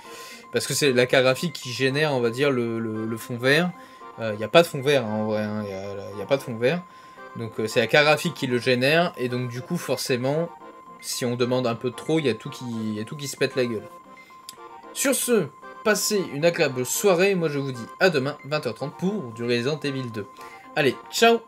Parce que c'est la carte graphique qui génère, on va dire, le, le, le fond vert. Il euh, n'y a pas de fond vert hein, en vrai, il hein, n'y a, a pas de fond vert. Donc euh, c'est la carte graphique qui le génère, et donc du coup forcément, si on demande un peu trop, il y a tout qui se pète la gueule. Sur ce, passez une agréable soirée, moi je vous dis à demain, vingt heures trente pour du Resident Evil deux. Allez, ciao!